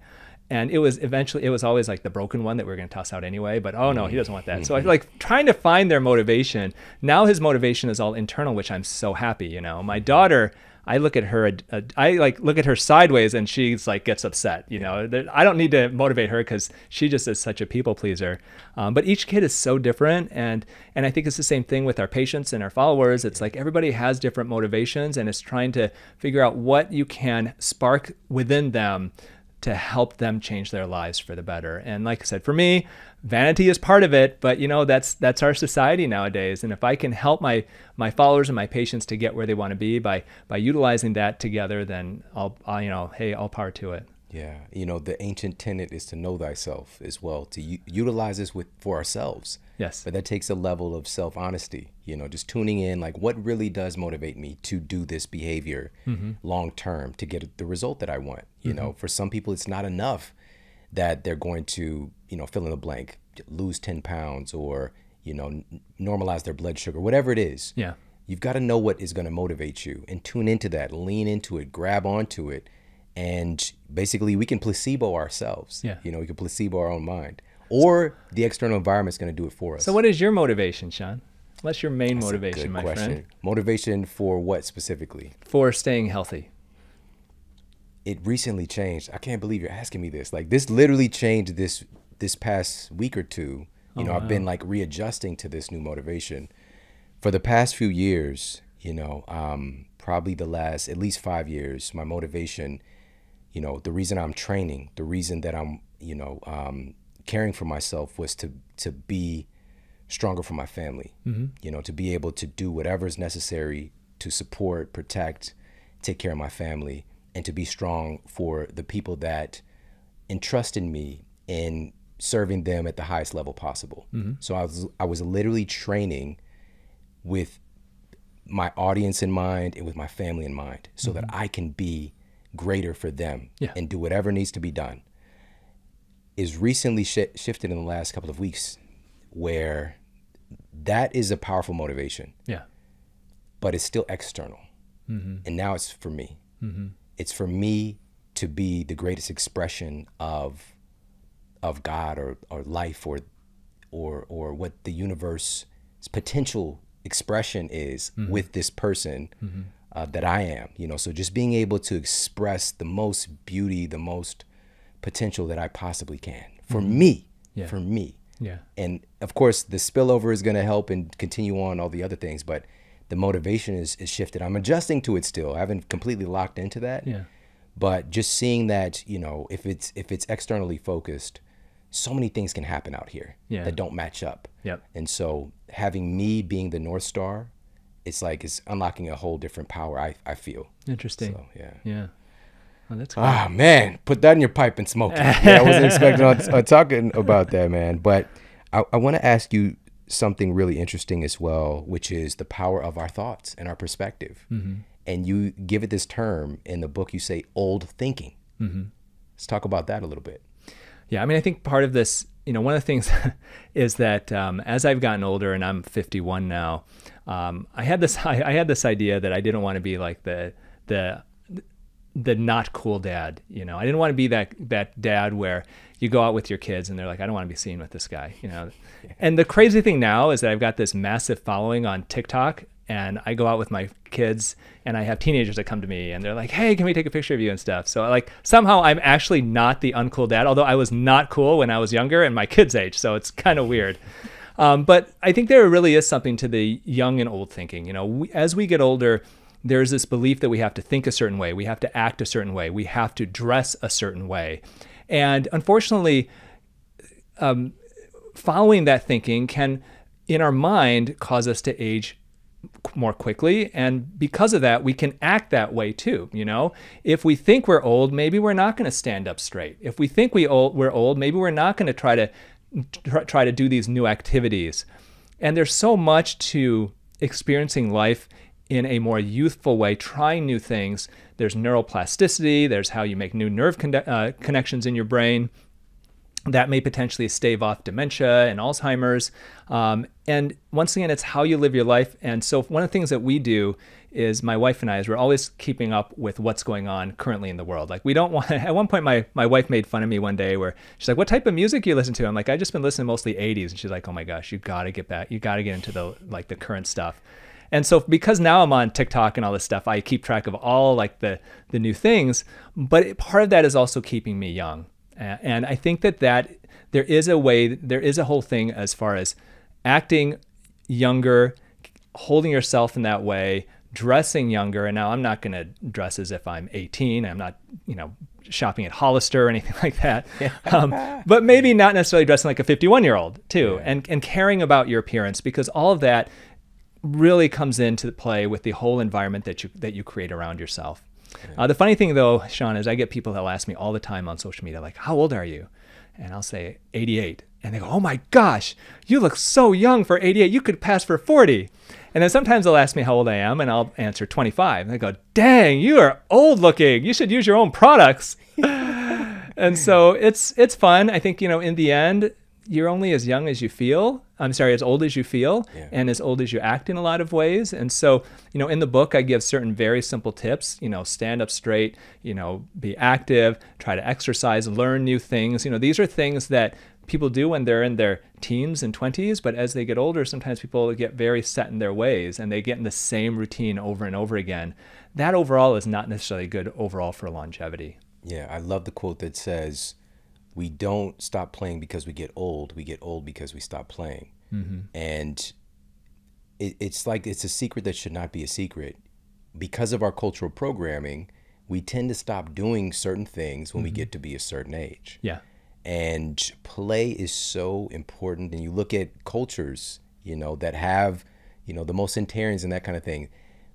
And it was always like the broken one that we were going to toss out anyway, but oh no, he doesn't want that. So I like trying to find their motivation. Now his motivation is all internal, which I'm so happy. You know, my daughter, I look at her, I like look at her sideways and she's like gets upset, you know. I don't need to motivate her because she just is such a people pleaser. But each kid is so different. And I think it's the same thing with our patients and our followers. It's like everybody has different motivations, and it's trying to figure out what you can spark within them to help them change their lives for the better. And like I said, for me, vanity is part of it, but you know, that's our society nowadays. And if I can help my followers and my patients to get where they want to be by utilizing that together, then I'll you know, hey, all power to it. Yeah, you know, the ancient tenet is to know thyself as well, to utilize this for ourselves. Yes. But that takes a level of self-honesty, you know, just tuning in, like what really does motivate me to do this behavior mm-hmm. long-term to get the result that I want. You mm-hmm. know, for some people, it's not enough that they're going to, you know, fill in the blank, lose 10 pounds or, you know, normalize their blood sugar, whatever it is. Yeah. You've got to know what is going to motivate you and tune into that, lean into it, grab onto it. And basically we can placebo ourselves, yeah. you know, we can placebo our own mind, or the external environment is going to do it for us. So what is your motivation, Shawn? What's your main motivation, my friend? Motivation for what specifically? For staying healthy. It recently changed. I can't believe you're asking me this. Like this literally changed this past week or two. You know, wow. I've been like readjusting to this new motivation for the past few years, you know, probably the last at least 5 years, my motivation, you know, the reason I'm training, the reason that I'm, you know, caring for myself was to be stronger for my family, mm-hmm. you know, to be able to do whatever is necessary to support, protect, take care of my family, and to be strong for the people that entrusted me in serving them at the highest level possible. Mm-hmm. So I was literally training with my audience in mind and with my family in mind so mm-hmm. that I can be greater for them yeah. and do whatever needs to be done. Is recently shifted in the last couple of weeks, where that is a powerful motivation. Yeah. But it's still external. Mm-hmm. And now it's for me. Mm-hmm. It's for me to be the greatest expression of God or life or what the universe's potential expression is with this person that I am, you know. So just being able to express the most beauty, the most potential that I possibly can for me, for me. Yeah. And of course the spillover is going to help and continue on all the other things, but the motivation is shifted. I'm adjusting to it still. I haven't completely locked into that. Yeah. But just seeing that, you know, if it's externally focused, so many things can happen out here that don't match up. Yep. And so having me being the North Star, it's like it's unlocking a whole different power, I feel. Interesting. So, yeah. Yeah. Oh, that's cool. Ah, man, put that in your pipe and smoke it. Yeah, I wasn't expecting on talking about that, man. But I want to ask you something really interesting as well, which is the power of our thoughts and our perspective. And you give it this term in the book, you say old thinking. Let's talk about that a little bit. Yeah, I mean, I think part of this, you know, one of the things is that as I've gotten older, and I'm 51 now, I had this idea that I didn't want to be like the not cool dad. You know, I didn't want to be that dad where you go out with your kids and they're like, I don't want to be seen with this guy, you know. And the crazy thing now is that I've got this massive following on TikTok, and I go out with my kids and I have teenagers that come to me and they're like, hey, can we take a picture of you and stuff? So like somehow I'm actually not the uncool dad, although I was not cool when I was younger and my kids' age. So it's kind of weird. But I think there really is something to the young and old thinking. You know, as we get older, there's this belief that we have to think a certain way, we have to act a certain way, we have to dress a certain way. And unfortunately, following that thinking can, in our mind, cause us to age more quickly. And because of that, we can act that way too. You know, if we think we're old, maybe we're not going to stand up straight. If we think we're old, maybe we're not going to try to do these new activities. And there's so much to experiencing life in a more youthful way, trying new things. There's neuroplasticity, there's how you make new nerve connections in your brain that may potentially stave off dementia and Alzheimer's. And once again, it's how you live your life. And so one of the things that we do is, my wife and I, is we're always keeping up with what's going on currently in the world. Like, we don't want, at one point my wife made fun of me one day where she's like, what type of music do you listen to? I'm like, I've just been listening mostly 80s. And she's like, oh my gosh, you gotta get back. You gotta get into the current stuff. And so because now I'm on TikTok and all this stuff, I keep track of all like the new things, but part of that is also keeping me young. And I think that there is a way, there is a whole thing as far as acting younger, holding yourself in that way, dressing younger. And now I'm not going to dress as if I'm 18. I'm not, you know, shopping at Hollister or anything like that. Yeah. But maybe not necessarily dressing like a 51-year-old too, yeah. and caring about your appearance, because all of that really comes into play with the whole environment that you create around yourself. The funny thing though, Shawn, is I get people that'll ask me all the time on social media, like, how old are you? And I'll say 88. And they go, oh my gosh, you look so young for 88. You could pass for 40. And then sometimes they'll ask me how old I am and I'll answer 25. And they go, dang, you are old looking. You should use your own products. And so it's fun. I think, you know, in the end, you're only as young as you feel. I'm sorry, as old as you feel, yeah. And as old as you act in a lot of ways. And so, you know, in the book, I give certain very simple tips, you know, stand up straight, you know, be active, try to exercise, learn new things. You know, these are things that people do when they're in their teens and 20s, but as they get older, sometimes people get very set in their ways and they get in the same routine over and over again. That overall is not necessarily good overall for longevity. Yeah, I love the quote that says, we don't stop playing because we get old because we stop playing. And it's like, it's a secret that should not be a secret. Because of our cultural programming, we tend to stop doing certain things when we get to be a certain age. Yeah. And play is so important. And you look at cultures, you know, that have, you know, the Mosentarians and that kind of thing.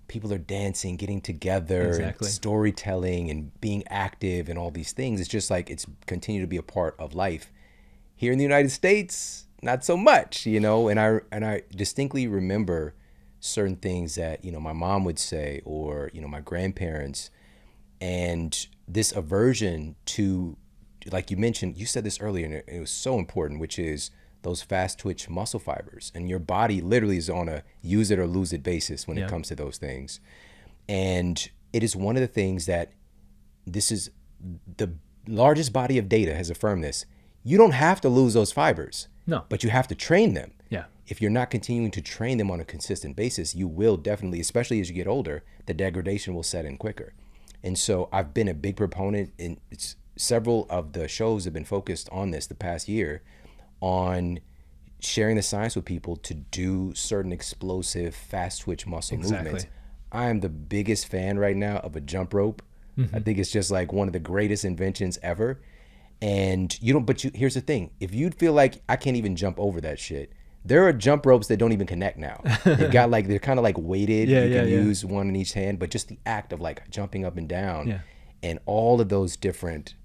People are dancing, getting together, exactly. And storytelling and being active and all these things. It's just like, it's continued to be a part of life. Here in the United States, not so much, you know, and I distinctly remember certain things that, you know, my mom would say, or, you know, my grandparents, and this aversion to, like you mentioned, you said this earlier and it was so important, which is those fast twitch muscle fibers, and your body literally is on a use it or lose it basis when it comes to those things. And it is one of the things that, this is the largest body of data has affirmed this. You don't have to lose those fibers, no, but you have to train them. Yeah. if you're not continuing to train them on a consistent basis, you will definitely, especially as you get older, the degradation will set in quicker. And so I've been a big proponent, and it's several of the shows have been focused on this the past year, on sharing the science with people to do certain explosive fast twitch muscle movements. I am the biggest fan right now of a jump rope. I think it's just like one of the greatest inventions ever. And you don't, but you, here's the thing. If you'd feel like I can't even jump over that shit, there are jump ropes that don't even connect now. They've got like, they're kind of like weighted. You can use one in each hand, but just the act of like jumping up and down and all of those different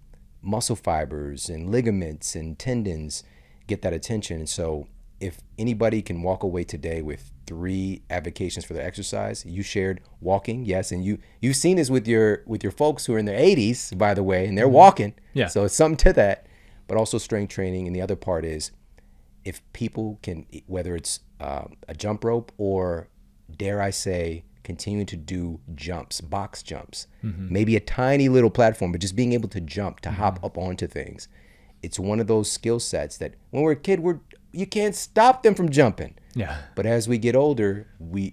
muscle fibers and ligaments and tendons get that attention. And so if anybody can walk away today with 3 advocations for their exercise, you shared walking, yes, and you've seen this with your folks who are in their 80s, by the way, and they're walking. So it's something to that, but also strength training. And the other part is, if people can, whether it's a jump rope or, dare I say, continuing to do jumps, box jumps, maybe a tiny little platform, but just being able to jump, to hop up onto things. It's one of those skill sets that when we're a kid, you can't stop them from jumping. But as we get older,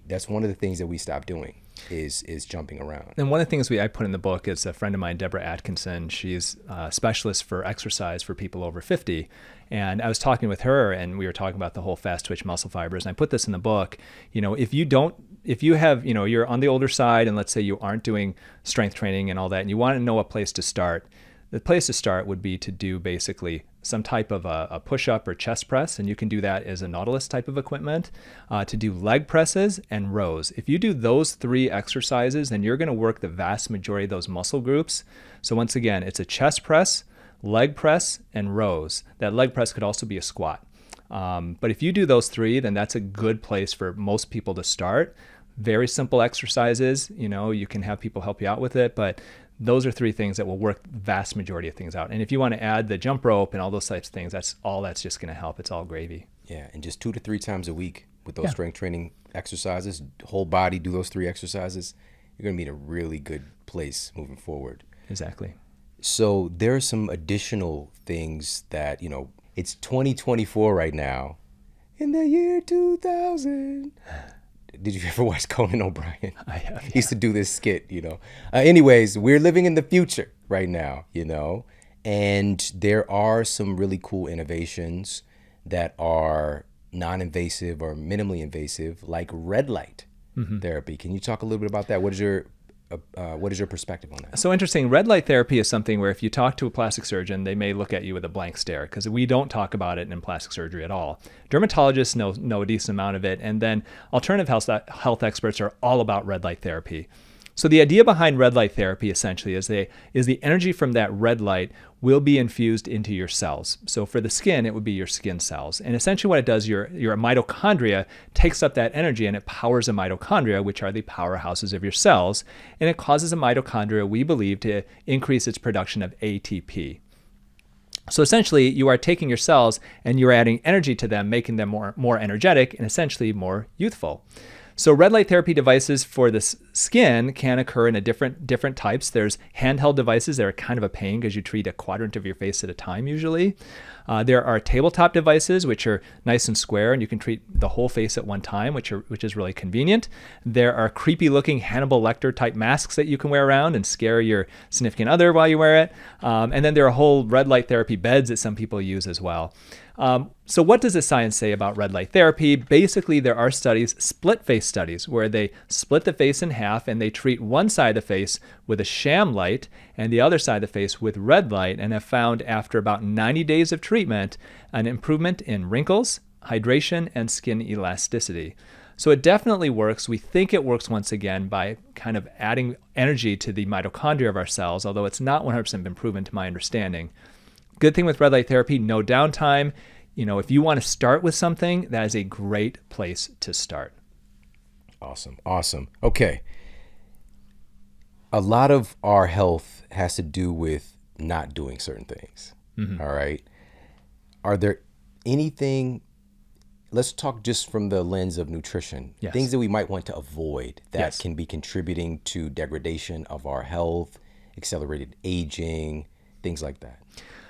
that's one of the things that we stop doing is jumping around. And one of the things I put in the book is a friend of mine, Deborah Atkinson. She's a specialist for exercise for people over 50. And I was talking with her, and we were talking about the whole fast twitch muscle fibers. And I put this in the book, you know, if you have, you know, you're on the older side, and let's say you aren't doing strength training and all that, and you want to know a place to start, the place to start would be to do basically some type of a push-up or chest press, and you can do that as a Nautilus type of equipment, to do leg presses and rows. If you do those 3 exercises, then you're going to work the vast majority of those muscle groups. So once again, it's a chest press, leg press, and rows. That leg press could also be a squat. But if you do those 3, then that's a good place for most people to start. Very simple exercises, you know, you can have people help you out with it, but those are 3 things that will work the vast majority of things out. And if you want to add the jump rope and all those types of things, that's just going to help. It's all gravy. Yeah, and just 2 to 3 times a week with those strength training exercises, whole body, do those 3 exercises, you're going to be in a really good place moving forward. Exactly. So there are some additional things that, you know, it's 2024 right now. In the year 2000. Did you ever watch Conan O'Brien? I have. He used to do this skit, you know. Anyways, we're living in the future right now, you know, and there are some really cool innovations that are non-invasive or minimally invasive, like red light therapy. Can you talk a little bit about that? What is your perspective on that? So interesting. Red light therapy is something where if you talk to a plastic surgeon, they may look at you with a blank stare because we don't talk about it in plastic surgery at all. Dermatologists know a decent amount of it. And then alternative health experts are all about red light therapy. So the idea behind red light therapy essentially is the energy from that red light will be infused into your cells. So for the skin, it would be your skin cells. And essentially what it does, your mitochondria takes up that energy and it powers the mitochondria, which are the powerhouses of your cells. And it causes the mitochondria, we believe, to increase its production of ATP. So essentially you are taking your cells and you're adding energy to them, making them more energetic and essentially more youthful. So red light therapy devices for the skin can occur in a different types. There's handheld devices that are kind of a pain because you treat a quadrant of your face at a time usually. There are tabletop devices which are nice and square and you can treat the whole face at one time, which is really convenient. There are creepy looking Hannibal Lecter type masks that you can wear around and scare your significant other while you wear it. And then there are whole red light therapy beds that some people use as well. So what does the science say about red light therapy? Basically, there are studies, split face studies, where they split the face in half and they treat one side of the face with a sham light and the other side of the face with red light, and have found after about 90 days of treatment, an improvement in wrinkles, hydration, and skin elasticity. So it definitely works. We think it works once again by kind of adding energy to the mitochondria of our cells, although it's not 100% been proven to my understanding. Good thing with red light therapy, no downtime. You know, if you want to start with something, that is a great place to start. Awesome. Awesome. Okay. A lot of our health has to do with not doing certain things. All right. Are there anything, let's talk just from the lens of nutrition, things that we might want to avoid that can be contributing to degradation of our health, accelerated aging, things like that.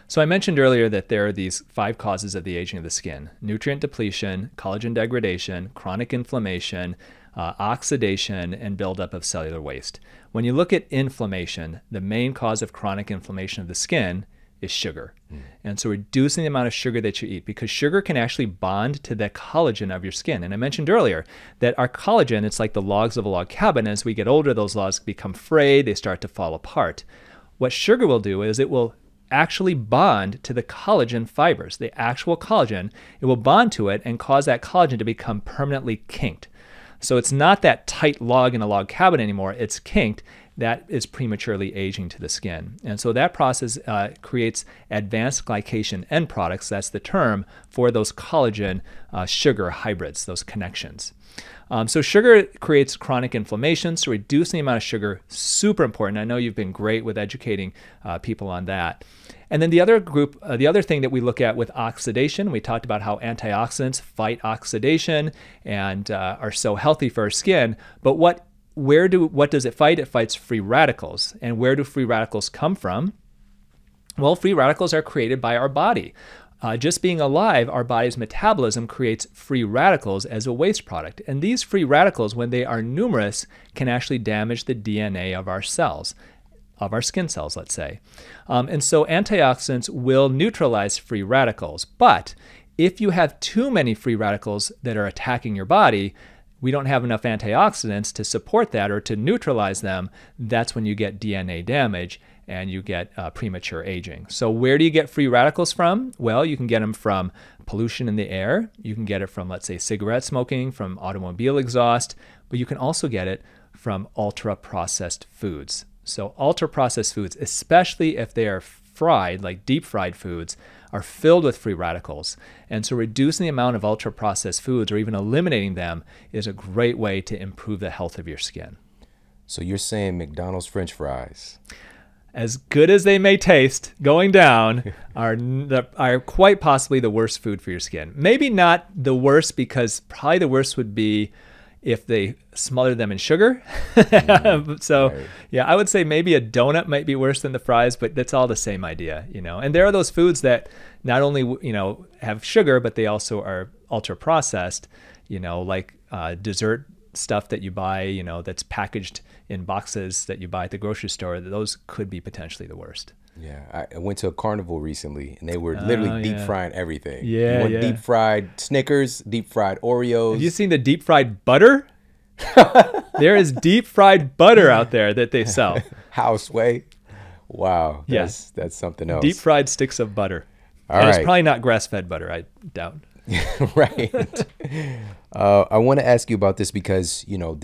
So I mentioned earlier that there are these 5 causes of the aging of the skin: nutrient depletion, collagen degradation, chronic inflammation, oxidation, and buildup of cellular waste. When you look at inflammation, the main cause of chronic inflammation of the skin is sugar. And so reducing the amount of sugar that you eat, because sugar can actually bond to the collagen of your skin. And I mentioned earlier that our collagen, it's like the logs of a log cabin. As we get older, those logs become frayed, they start to fall apart. What sugar will do is it will actually bond to the collagen fibers, the actual collagen. It will bond to it and cause that collagen to become permanently kinked. So it's not that tight log in a log cabin anymore, it's kinked. That is prematurely aging to the skin. And so that process creates advanced glycation end products. That's the term for those collagen sugar hybrids, those connections. So sugar creates chronic inflammation, so reducing the amount of sugar, super important. I know you've been great with educating people on that. And then the other group, the other thing that we look at with oxidation, we talked about how antioxidants fight oxidation and are so healthy for our skin, but what does it fight? It fights free radicals. And where do free radicals come from? Well, free radicals are created by our body. Just being alive, our body's metabolism creates free radicals as a waste product. And these free radicals, when they are numerous, can actually damage the DNA of our cells, of our skin cells, let's say. And so antioxidants will neutralize free radicals. But if you have too many free radicals that are attacking your body, we don't have enough antioxidants to support that or to neutralize them. That's when you get DNA damage and you get premature aging. So where do you get free radicals from? Well, you can get them from pollution in the air. You can get it from, let's say, cigarette smoking, from automobile exhaust, but you can also get it from ultra-processed foods. So ultra-processed foods, especially if they are fried, like deep fried foods, are filled with free radicals. And so reducing the amount of ultra-processed foods or even eliminating them is a great way to improve the health of your skin. So you're saying McDonald's French fries, as good as they may taste going down, are quite possibly the worst food for your skin. Maybe not the worst, because probably the worst would be if they smother them in sugar. So right. Yeah, I would say maybe a donut might be worse than the fries, but that's all the same idea, you know. And there are those foods that not only, you know, have sugar, but they also are ultra processed, you know, like dessert stuff that you buy, you know, that's packaged in boxes that you buy at the grocery store. Those could be potentially the worst. Yeah, I went to a carnival recently, and they were literally deep frying everything. Yeah, deep fried Snickers, deep fried Oreos. Have you seen the deep fried butter? There is deep fried butter out there that they sell. Houseway, wow. Yes, that's something else. Deep fried sticks of butter. All right. It's probably not grass-fed butter, I doubt. Right. I want to ask you about this because, you know,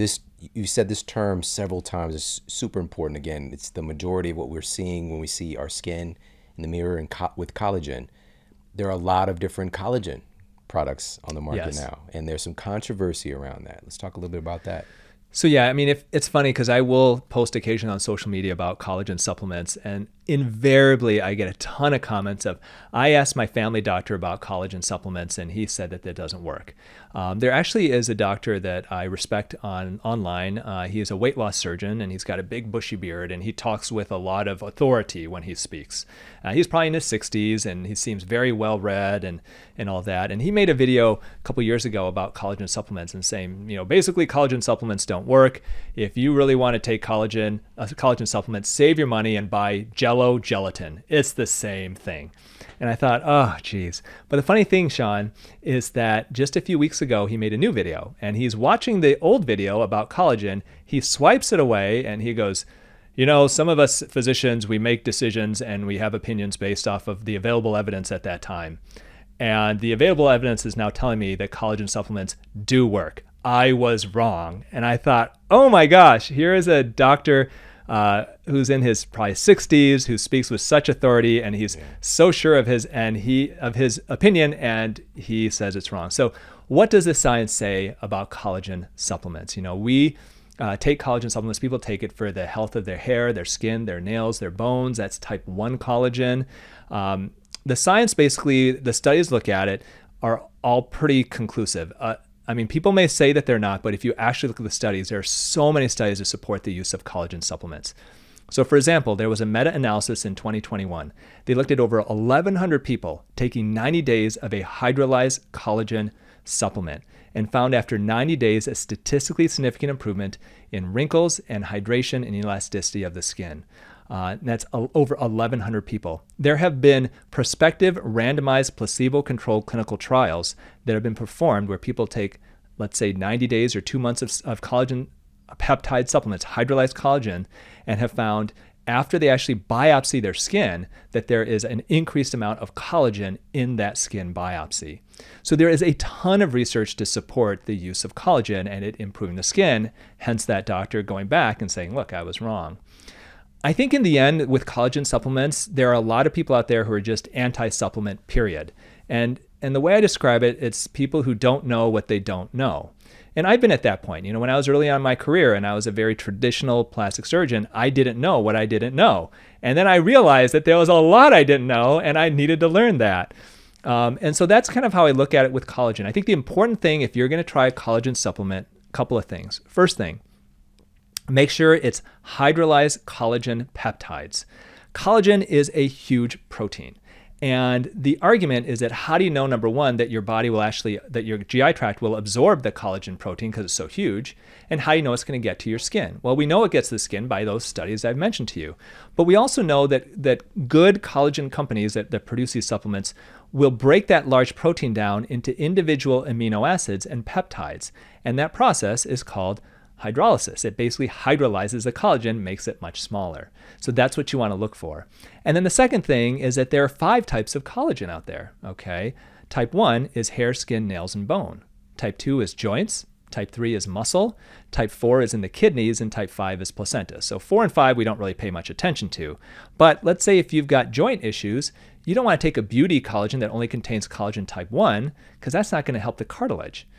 you said this term several times. It's super important. Again, it's the majority of what we're seeing when we see our skin in the mirror, and with collagen. There are a lot of different collagen products on the market now, and there's some controversy around that. Let's talk a little bit about that. So yeah, I mean, if it's funny because I will post occasionally on social media about collagen supplements, and invariably I get a ton of comments of, I asked my family doctor about collagen supplements and he said that that doesn't work. There actually is a doctor that I respect online. He is a weight loss surgeon and he's got a big bushy beard and he talks with a lot of authority when he speaks. He's probably in his 60s and he seems very well read and all that. And he made a video a couple years ago about collagen supplements and saying, you know, basically collagen supplements don't work. If you really want to take collagen, collagen supplements, save your money and buy Jell-O gelatin. It's the same thing. And I thought, oh, geez. But the funny thing, Shawn, is that just a few weeks ago, he made a new video and he's watching the old video about collagen. He swipes it away and he goes, you know, some of us physicians, we make decisions and we have opinions based off of the available evidence at that time. And the available evidence is now telling me that collagen supplements do work. I was wrong. And I thought, oh my gosh, here is a doctor who's in his probably 60s, who speaks with such authority, and he's so sure of his opinion, and he says it's wrong. So what does the science say about collagen supplements? You know, we take collagen supplements. People take it for the health of their hair, their skin, their nails, their bones. That's type 1 collagen. The science, basically, the studies look at it, are all pretty conclusive. I mean, people may say that they're not, but if you actually look at the studies, there are so many studies that support the use of collagen supplements. So for example, there was a meta-analysis in 2021. They looked at over 1,100 people taking 90 days of a hydrolyzed collagen supplement and found after 90 days a statistically significant improvement in wrinkles and hydration and elasticity of the skin. That's over 1,100 people. There have been prospective randomized placebo-controlled clinical trials that have been performed where people take, let's say, 90 days or 2 months of collagen peptide supplements, hydrolyzed collagen, and have found after they actually biopsy their skin that there is an increased amount of collagen in that skin biopsy. So there is a ton of research to support the use of collagen and it improving the skin, hence that doctor going back and saying, look, I was wrong. I think in the end with collagen supplements, there are a lot of people out there who are just anti-supplement, period. And the way I describe it, it's people who don't know what they don't know. And I've been at that point. You know, when I was early on in my career and I was a very traditional plastic surgeon, I didn't know what I didn't know. And then I realized that there was a lot I didn't know and I needed to learn that. And so that's kind of how I look at it with collagen. I think the important thing, if you're gonna try a collagen supplement, a couple of things. First thing, make sure it's hydrolyzed collagen peptides. Collagen is a huge protein. And the argument is that how do you know, number one, that your body will actually, that your GI tract will absorb the collagen protein because it's so huge, and how do you know it's going to get to your skin? Well, we know it gets to the skin by those studies I've mentioned to you. But we also know that good collagen companies that produce these supplements will break that large protein down into individual amino acids and peptides. And that process is called hydrolysis. It basically hydrolyzes the collagen, makes it much smaller. So that's what you want to look for. And then the second thing is that there are 5 types of collagen out there, okay? Type 1 is hair, skin, nails, and bone. Type 2 is joints. Type 3 is muscle. Type 4 is in the kidneys, and type 5 is placenta. So 4 and 5 we don't really pay much attention to. But let's say if you've got joint issues, you don't want to take a beauty collagen that only contains collagen type 1 because that's not going to help the cartilage.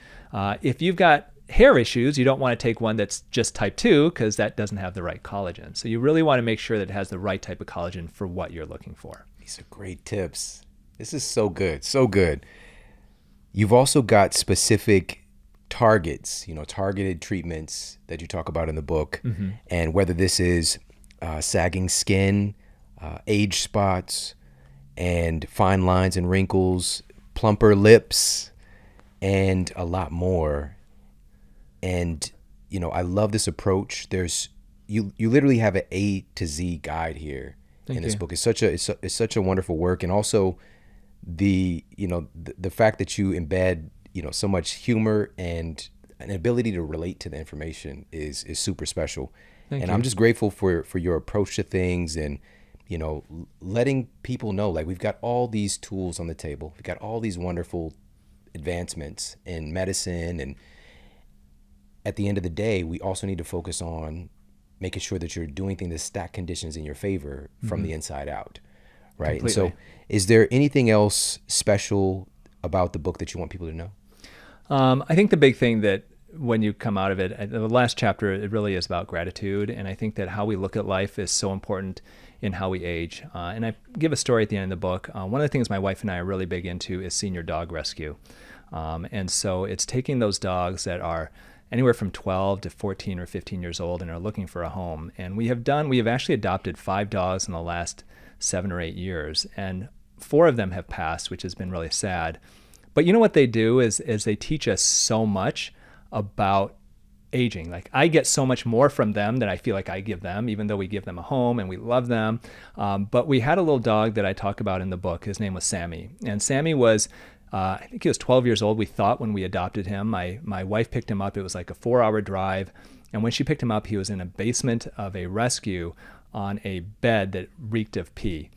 If you've got hair issues, you don't want to take one that's just type 2 because that doesn't have the right collagen. So you really want to make sure that it has the right type of collagen for what you're looking for. These are great tips. This is so good, so good. You've also got specific targets, you know, targeted treatments that you talk about in the book, mm-hmm. and whether this is sagging skin, age spots, and fine lines and wrinkles, plumper lips, and a lot more. And, you know, I love this approach. There's, you literally have an A to Z guide here in this book. It's such a wonderful work. And also the, you know, the fact that you embed, you know, so much humor and an ability to relate to the information is super special. And I'm just grateful for your approach to things and, you know, letting people know, like, we've got all these tools on the table. We've got all these wonderful advancements in medicine, and at the end of the day, we also need to focus on making sure that you're doing things that stack conditions in your favor from the inside out, right? And so is there anything else special about the book that you want people to know? I think the big thing that when you come out of it, the last chapter, it really is about gratitude. And I think that how we look at life is so important in how we age. And I give a story at the end of the book. One of the things my wife and I are really big into is senior dog rescue. And so it's taking those dogs that are anywhere from 12 to 14 or 15 years old and are looking for a home. And we have actually adopted 5 dogs in the last 7 or 8 years, and 4 of them have passed, which has been really sad. But you know what they do is they teach us so much about aging. Like, I get so much more from them than I feel like I give them, even though we give them a home and we love them. But we had a little dog that I talk about in the book. His name was Sammy, and Sammy was, I think he was 12 years old, we thought, when we adopted him. My wife picked him up. It was like a 4-hour drive. And when she picked him up, he was in a basement of a rescue on a bed that reeked of pee.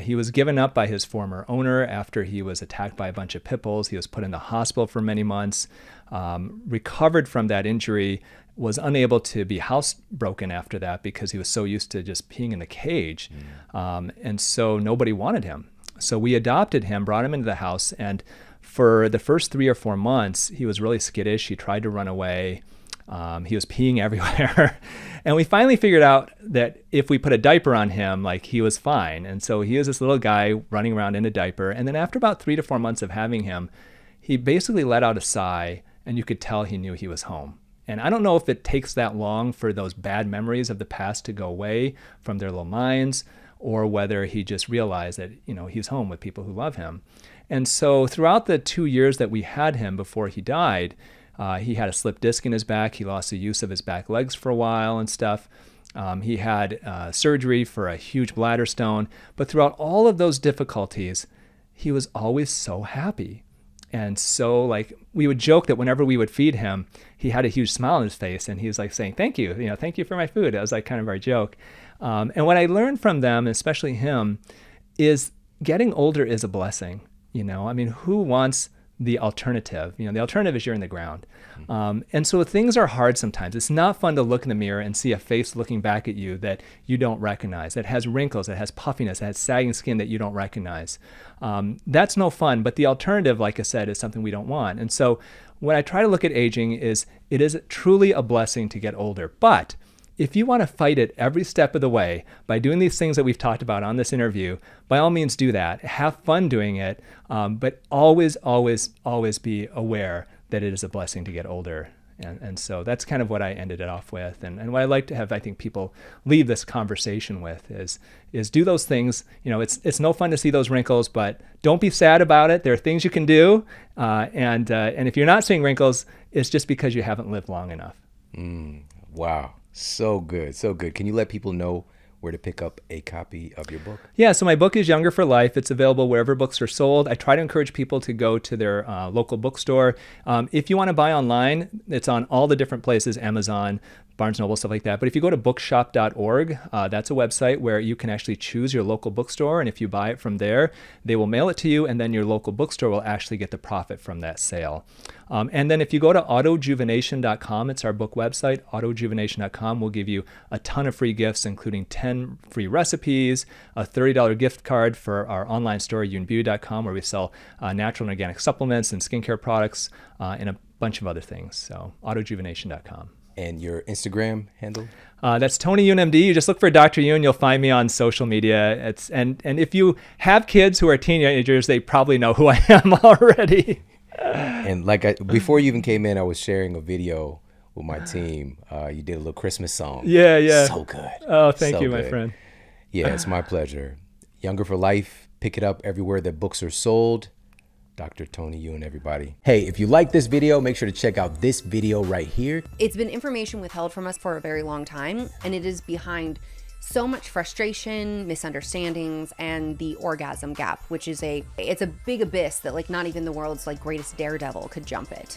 He was given up by his former owner after he was attacked by a bunch of pit bulls. He was put in the hospital for many months, recovered from that injury, was unable to be housebroken after that because he was so used to just peeing in the cage. And so nobody wanted him. So we adopted him, brought him into the house, and for the first 3 or 4 months, he was really skittish. He tried to run away. He was peeing everywhere. And we finally figured out that if we put a diaper on him, like, he was fine. And so he was this little guy running around in a diaper. And then after about 3 to 4 months of having him, he basically let out a sigh, and you could tell he knew he was home. And I don't know if it takes that long for those bad memories of the past to go away from their little minds, or whether he just realized that, you know, he's home with people who love him. And so throughout the 2 years that we had him before he died, he had a slipped disc in his back. He lost the use of his back legs for a while and stuff. He had surgery for a huge bladder stone. But throughout all of those difficulties, he was always so happy. And so, like, we would joke that whenever we would feed him, he had a huge smile on his face, and he was like saying, "Thank you, you know, thank you for my food." That was like kind of our joke. And what I learned from them, especially him, is getting older is a blessing. You know, I mean, who wants the alternative? You know, the alternative is you're in the ground. And so things are hard sometimes. It's not fun to look in the mirror and see a face looking back at you that you don't recognize, that has wrinkles, that has puffiness, that has sagging skin that you don't recognize. That's no fun, but the alternative, like I said, is something we don't want. And so when I try to look at aging is, it is truly a blessing to get older. But if you want to fight it every step of the way by doing these things that we've talked about on this interview, by all means do that. Have fun doing it, but always, always, always be aware that it is a blessing to get older. And so that's kind of what I ended it off with. And what I like to have, I think, people leave this conversation with is do those things. You know, it's no fun to see those wrinkles, but don't be sad about it. There are things you can do. And if you're not seeing wrinkles, it's just because you haven't lived long enough. Wow. So good, so good. Can you let people know where to pick up a copy of your book? Yeah, so my book is Younger for Life. It's available wherever books are sold. I try to encourage people to go to their local bookstore. If you want to buy online, it's on all the different places, Amazon, Barnes & Noble, stuff like that. But if you go to bookshop.org, that's a website where you can actually choose your local bookstore. And if you buy it from there, they will mail it to you. And then your local bookstore will actually get the profit from that sale. And then if you go to autojuvenation.com, it's our book website. Autojuvenation.com will give you a ton of free gifts, including 10 free recipes, a $30 gift card for our online store, unbu.com, where we sell natural and organic supplements and skincare products and a bunch of other things. So autojuvenation.com. And your Instagram handle? That's Tony Youn, MD. You just look for Dr. Youn. You'll find me on social media. And if you have kids who are teenagers, they probably know who I am already. And like before you even came in, I was sharing a video with my team. You did a little Christmas song. Yeah, yeah. So good. Oh, thank you, my friend. Yeah, it's my pleasure. Younger for Life. Pick it up everywhere that books are sold. Dr. Tony Youn, everybody. Hey, if you like this video, make sure to check out this video right here. It's been information withheld from us for a very long time, and it is behind so much frustration, misunderstandings, and the orgasm gap, which is it's a big abyss that like not even the world's like greatest daredevil could jump it.